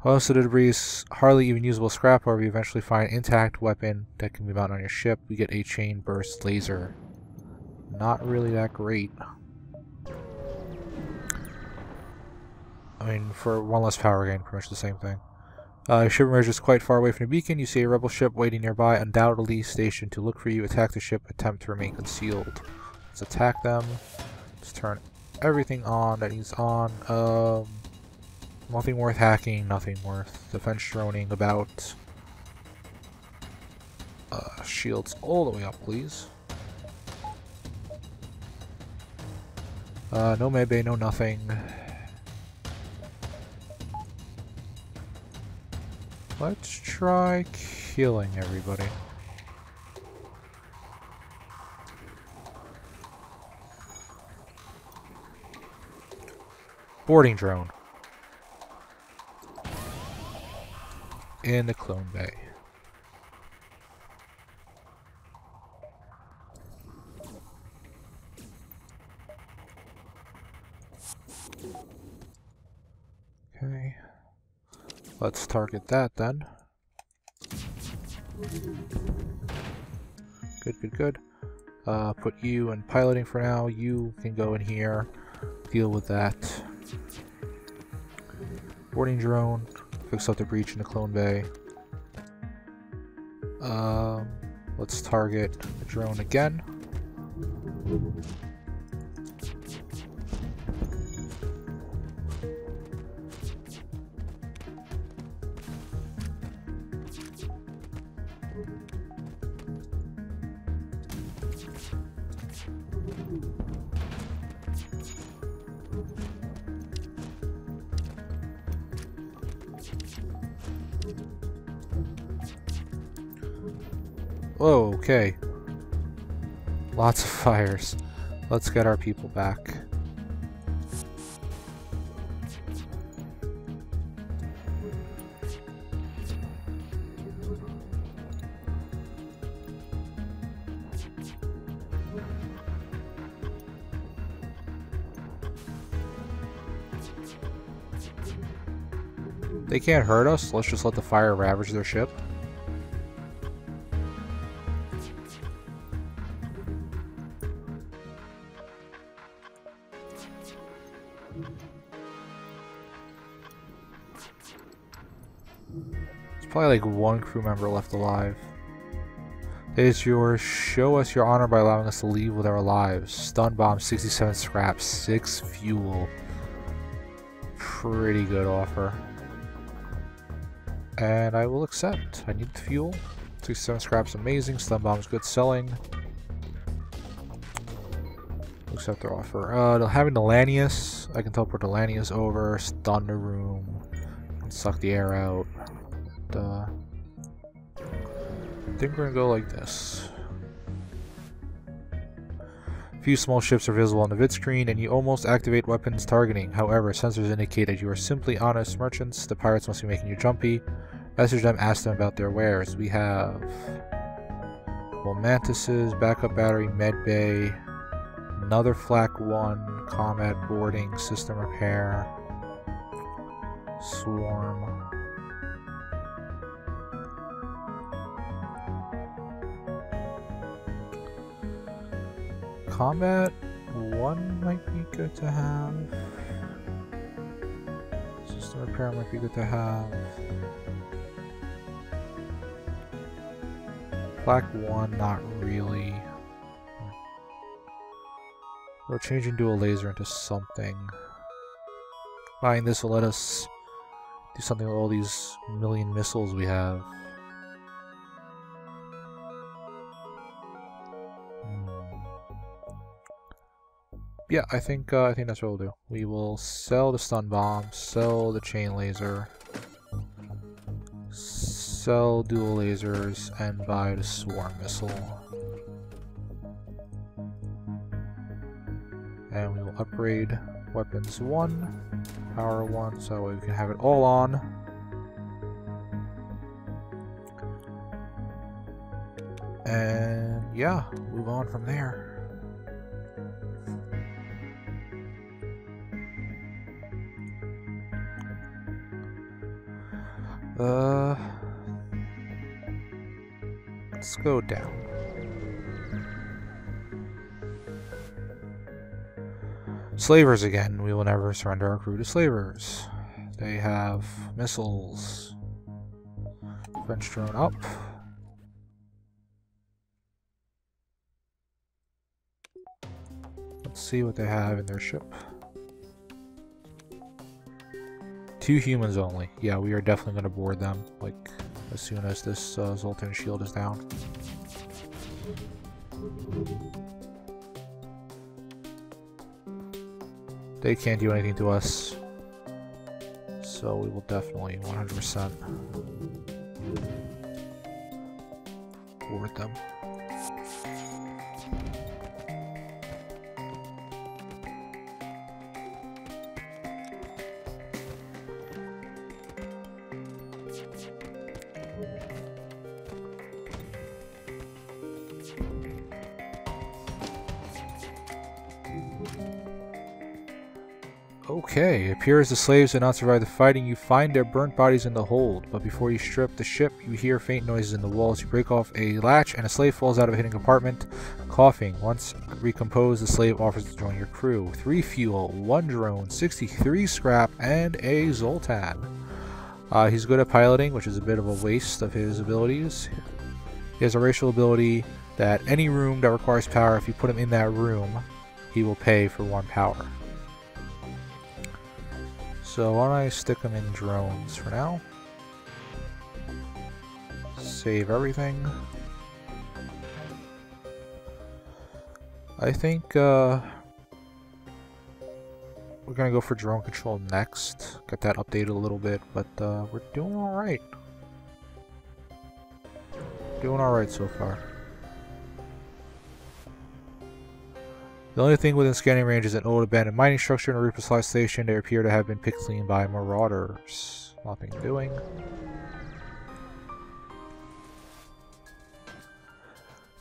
Most of the debris is hardly even usable scrap, however, you eventually find an intact weapon that can be mounted on your ship. We get a chain burst laser. Not really that great. I mean, for one less power gain, pretty much the same thing. Uh, your ship emerges quite far away from the beacon. You see a rebel ship waiting nearby, undoubtedly stationed to look for you. Attack the ship, attempt to remain concealed. Let's attack them. Let's turn everything on that needs on. Um, nothing worth hacking, nothing worth defense droning about. Uh, shields all the way up, please. Uh, no medbay, no nothing. Let's try killing everybody. Boarding drone. In the clone bay. Okay. Let's target that then. Good, good, good. Uh, put you in piloting for now. You can go in here, deal with that. Boarding drone, fix up the breach in the clone bay. Um, let's target the drone again. Whoa, okay. Lots of fires. Let's get our people back. They can't hurt us. Let's just let the fire ravage their ship. Probably like one crew member left alive. It is yours. Show us your honor by allowing us to leave with our lives. Stun bomb, sixty-seven scraps, six fuel. Pretty good offer. And I will accept. I need the fuel. Two stun scraps, amazing. Stun bombs, good selling. Accept their offer. Uh, having the Lanius, I can teleport the Lanius over. Stun the room, suck the air out. Uh, I think we're gonna go like this. Few small ships are visible on the vid screen, and you almost activate weapons targeting. However, sensors indicate that you are simply honest merchants. The pirates must be making you jumpy. Message them, ask them about their wares. We have well, Mantises, backup battery, med bay, another flak one, combat boarding, system repair, swarm. Combat one might be good to have. System repair might be good to have. Black one, not really. We're changing dual laser into something. Buying this will let us do something with all these million missiles we have. Yeah, I think uh, I think that's what we'll do. We will sell the stun bomb, sell the chain laser, sell dual lasers, and buy the swarm missile. And we will upgrade weapons one, power one, so we can have it all on. And yeah, move on from there. Uh, let's go down. Slavers again. We will never surrender our crew to slavers. They have missiles. French drone up. Let's see what they have in their ship. Two humans only. Yeah, we are definitely going to board them, like, as soon as this uh, Zoltan shield is down. They can't do anything to us, so we will definitely one hundred percent board them. Okay, it appears the slaves did not survive the fighting. You find their burnt bodies in the hold, but before you strip the ship, you hear faint noises in the walls. You break off a latch, and a slave falls out of a hidden compartment, coughing. Once recomposed, the slave offers to join your crew. Three fuel, one drone, sixty-three scrap, and a Zoltan. Uh, he's good at piloting, which is a bit of a waste of his abilities. He has a racial ability that any room that requires power, if you put him in that room, he will pay for one power. So why don't I stick them in drones for now? Save everything. I think uh, we're gonna go for drone control next. Get that updated a little bit, but uh, we're doing all right. Doing all right so far. The only thing within scanning range is an old abandoned mining structure and a Roper supply station. They appear to have been picked clean by marauders. Nothing doing.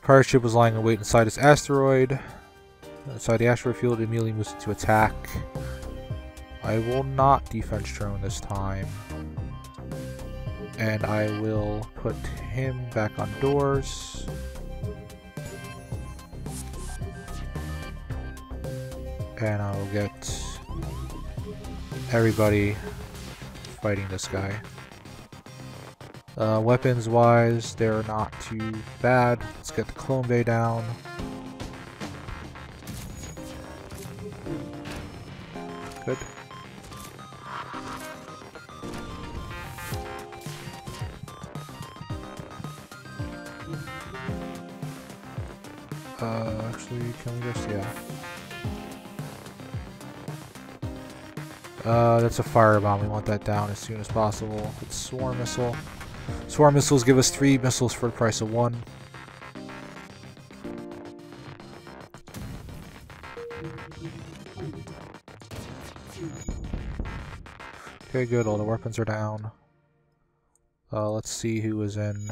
Pirate ship was lying in wait inside this asteroid. Inside the asteroid field, it immediately moves into attack. I will not defense drone this time. And I will put him back on doors. And I will get everybody fighting this guy. Uh, weapons wise, they're not too bad. Let's get the clone bay down. Good. Uh, actually, can we just, yeah. Uh, that's a firebomb. We want that down as soon as possible. It's swarm missile. Swarm missiles give us three missiles for the price of one. Okay, good. All the weapons are down. Uh, let's see who is in.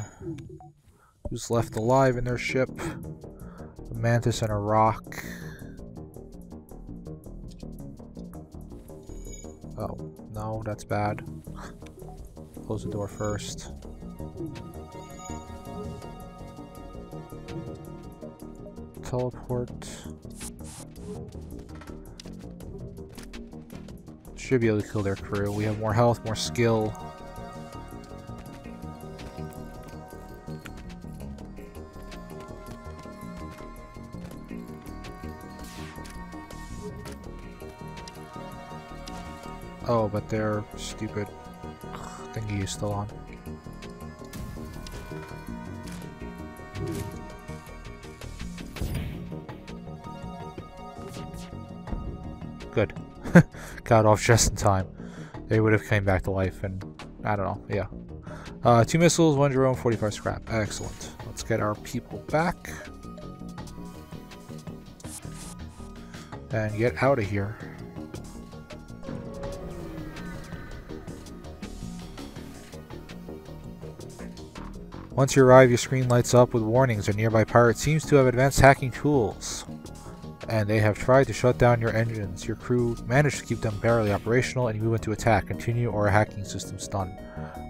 Who's left alive in their ship? A mantis and a rock. Oh, no, that's bad. Close the door first. Teleport. Should be able to kill their crew. We have more health, more skill. Oh, but their stupid thingy is still on. Good. Got off just in time. They would have came back to life and... I don't know, yeah. Uh, two missiles, one drone, forty-five scrap. Excellent. Let's get our people back. And get out of here. Once you arrive, your screen lights up with warnings. A nearby pirate seems to have advanced hacking tools, and they have tried to shut down your engines. Your crew managed to keep them barely operational, and you move into attack. Continue or hacking system stun.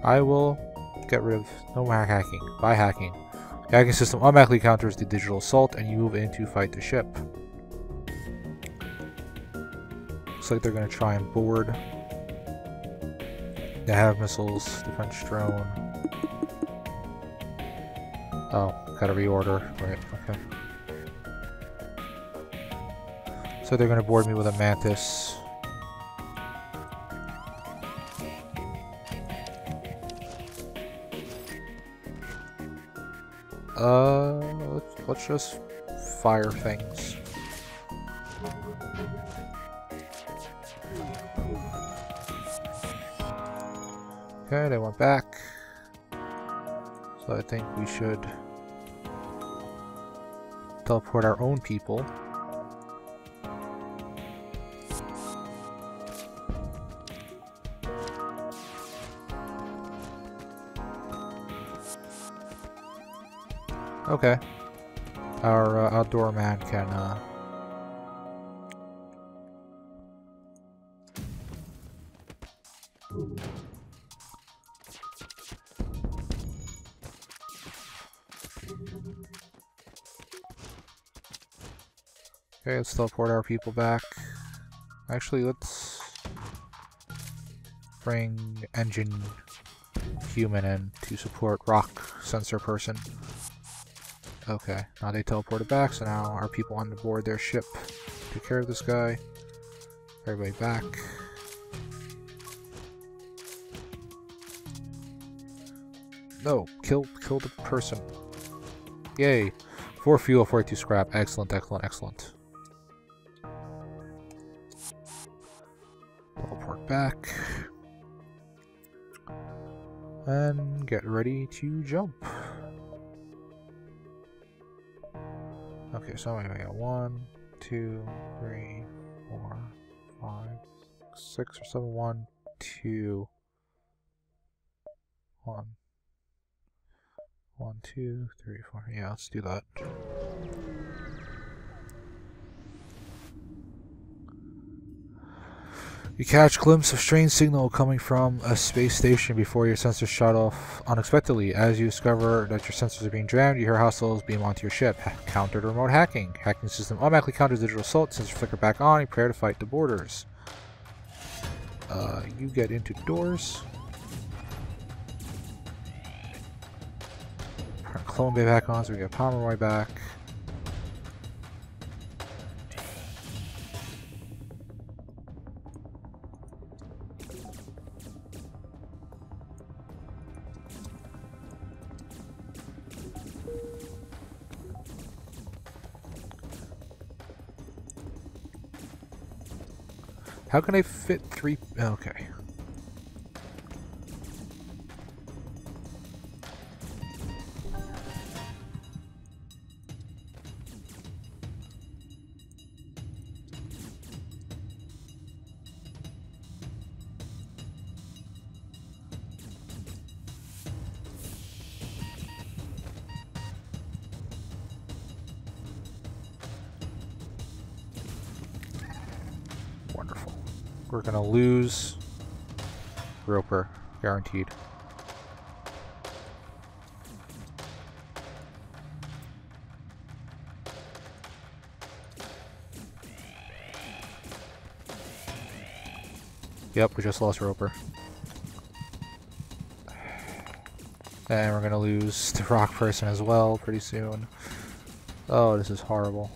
I will get rid of no more hacking. By hacking, the hacking system automatically counters the digital assault, and you move in to fight the ship. Looks like they're going to try and board. They have missiles, defense drone. Oh, gotta reorder. Right, okay. So they're gonna board me with a mantis. Uh, let's, let's just fire things. Okay, they went back. So I think we should teleport our own people. Okay. Our uh, outdoor man can uh, Okay, let's teleport our people back. Actually, let's bring engine human in to support rock sensor person. Okay, now they teleported back, so now our people on the board their ship. Take care of this guy. Everybody back. No, kill, kill the person. Yay. Four fuel, forty-two scrap. Excellent, excellent, excellent. Teleport back. And get ready to jump. Okay, so I got one, two, three, four, five, six or seven. One, two, one, one, two, three, four. Yeah, let's do that. You catch a glimpse of strange signal coming from a space station before your sensors shut off unexpectedly. As you discover that your sensors are being jammed, you hear hostiles beam onto your ship. Countered remote hacking. Hacking system automatically counters digital assault. Sensors flicker back on. Prepare to fight the boarders. Uh, you get into doors. Clone Bay back on, so we get Pomeroy back. How can I fit three? Okay. We're gonna lose Roper, guaranteed. Yep, we just lost Roper. And we're gonna lose the rock person as well pretty soon. Oh, this is horrible.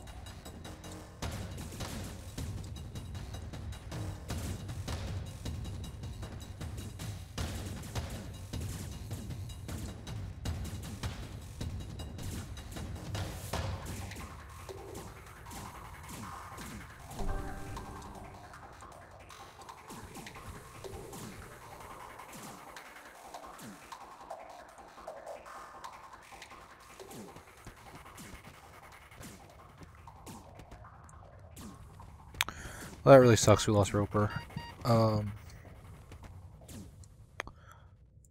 Well, that really sucks. We lost Roper. Um,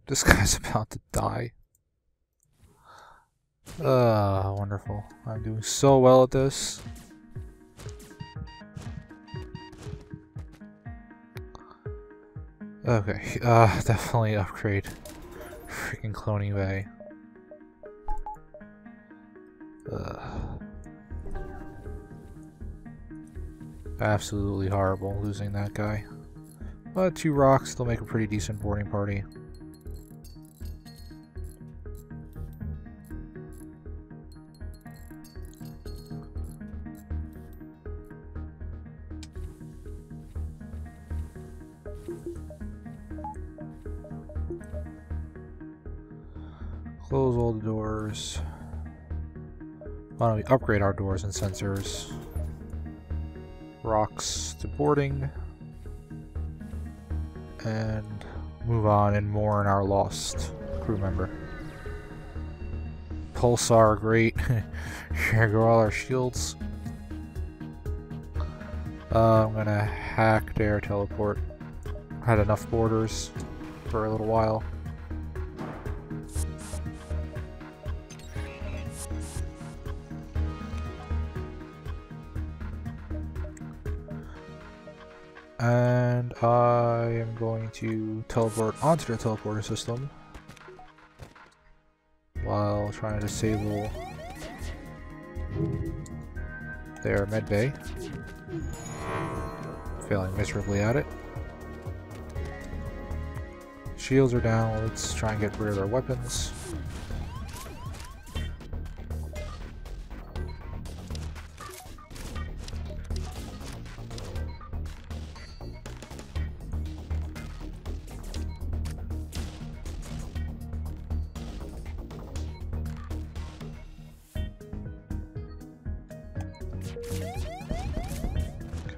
this guy's about to die. Ah, uh, wonderful. I'm doing so well at this. Okay, uh, definitely upgrade. Freaking cloning bay. Ugh. Absolutely horrible losing that guy. But two rocks still make a pretty decent boarding party. Close all the doors. Why don't we upgrade our doors and sensors? Rocks to boarding, and move on and mourn our lost crew member. Pulsar, great. Here go all our shields. Uh, I'm gonna hack their teleport. Had enough borders for a little while. And I am going to teleport onto the teleporter system while trying to disable their medbay. Failing miserably at it. Shields are down. Let's try and get rid of our weapons.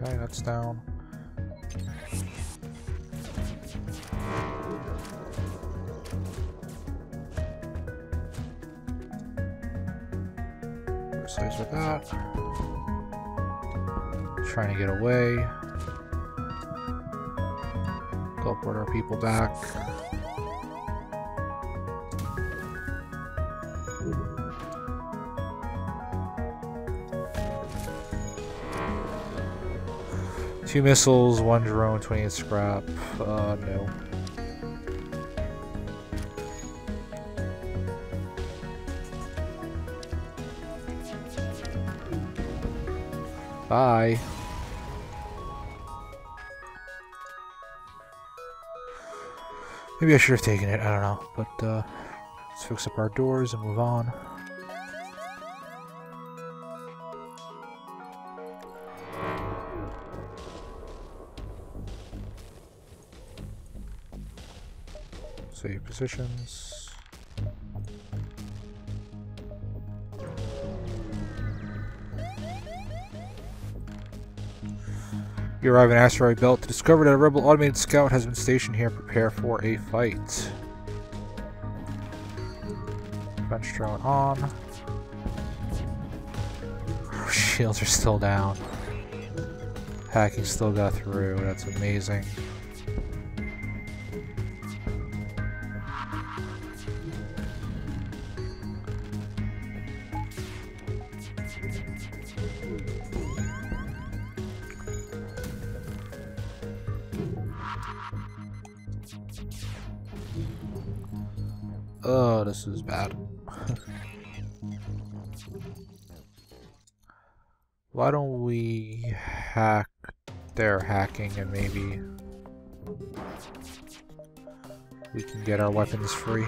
Okay, that's down. Precise with that. Trying to get away. Teleport our people back. Two missiles, one drone, twenty-eight scrap. Uh, no. Bye. Maybe I should have taken it, I don't know. But, uh, let's fix up our doors and move on. Save positions. You arrive in an asteroid belt to discover that a rebel automated scout has been stationed here. Prepare for a fight. Punch drone on. Shields are still down. Hacking still got through. That's amazing. Oh, this is bad. Why don't we hack their hacking and maybe we can get our weapons free?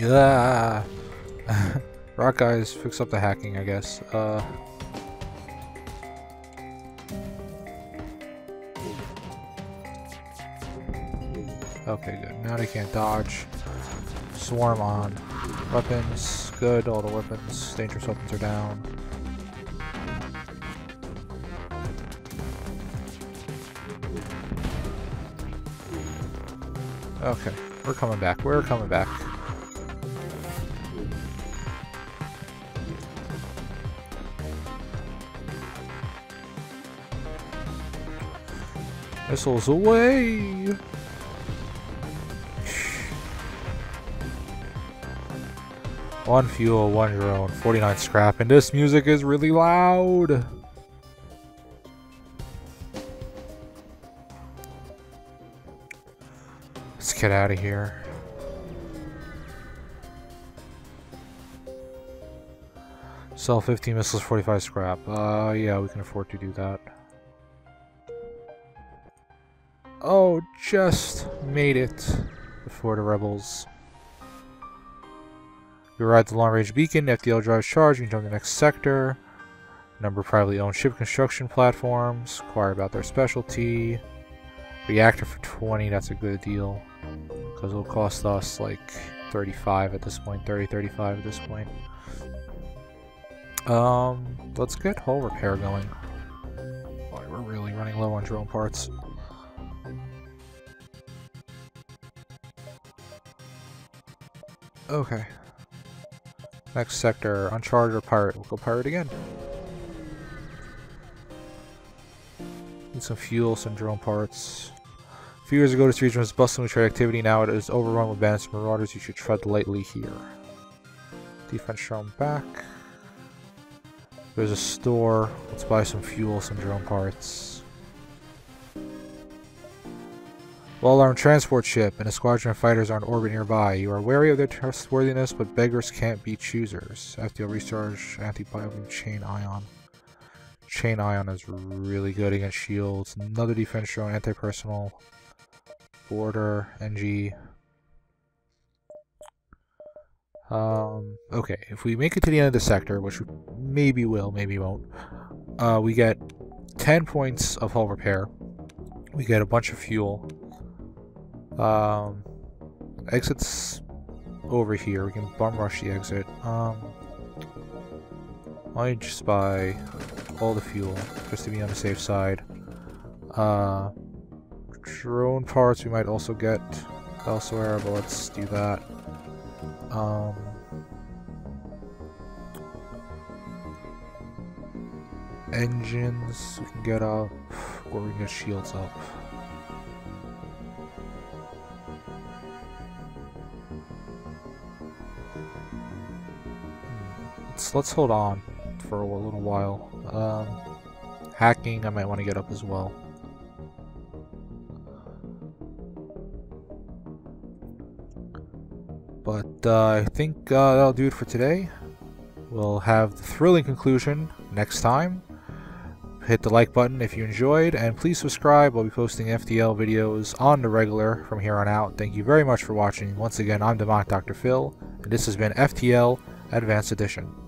Yeah. Rock guys, fix up the hacking, I guess. Uh Okay, good. Now they can't dodge. Swarm on. Weapons, good, all the weapons. Dangerous weapons are down. Okay, we're coming back. We're coming back. Missiles away! One fuel, one drone, forty-nine scrap, and this music is really loud! Let's get out of here. Sell fifteen missiles, forty-five scrap. Uh, yeah, we can afford to do that. Oh, just made it before the rebels. You arrive at the long-range beacon, F T L drives charge, you can jump to the next sector. Number of privately owned ship construction platforms, inquire about their specialty. Reactor for twenty, that's a good deal. Because it'll cost us like thirty-five at this point, thirty, thirty-five at this point. Um, let's get hull repair going. Boy, we're really running low on drone parts. Okay. Next sector, uncharted or pirate. We'll go pirate again. Need some fuel, some drone parts. A few years ago, this region was bustling with trade activity. Now it is overrun with bandits and marauders. You should tread lightly here. Defense drone back. There's a store. Let's buy some fuel, some drone parts. Well-armed transport ship and a squadron of fighters are in orbit nearby. You are wary of their trustworthiness, but beggars can't be choosers. F T L recharge, anti-biobeam, chain ion. Chain ion is really good against shields. Another defense drone, anti-personal, border, N G. Um, okay, if we make it to the end of the sector, which we maybe will, maybe won't, uh, we get ten points of hull repair. We get a bunch of fuel. Um, exit's over here. We can bum rush the exit. Um, I just buy all the fuel just to be on the safe side. Uh, drone parts we might also get elsewhere, but let's do that. Um, engines we can get up, or we can get shields up. Let's hold on for a little while. Um, hacking, I might want to get up as well. But uh, I think uh, that'll do it for today. We'll have the thrilling conclusion next time. hit the like button if you enjoyed, and please subscribe. I'll be posting F T L videos on the regular from here on out. Thank you very much for watching. Once again, I'm DemonicDrPhil, and this has been F T L Advanced Edition.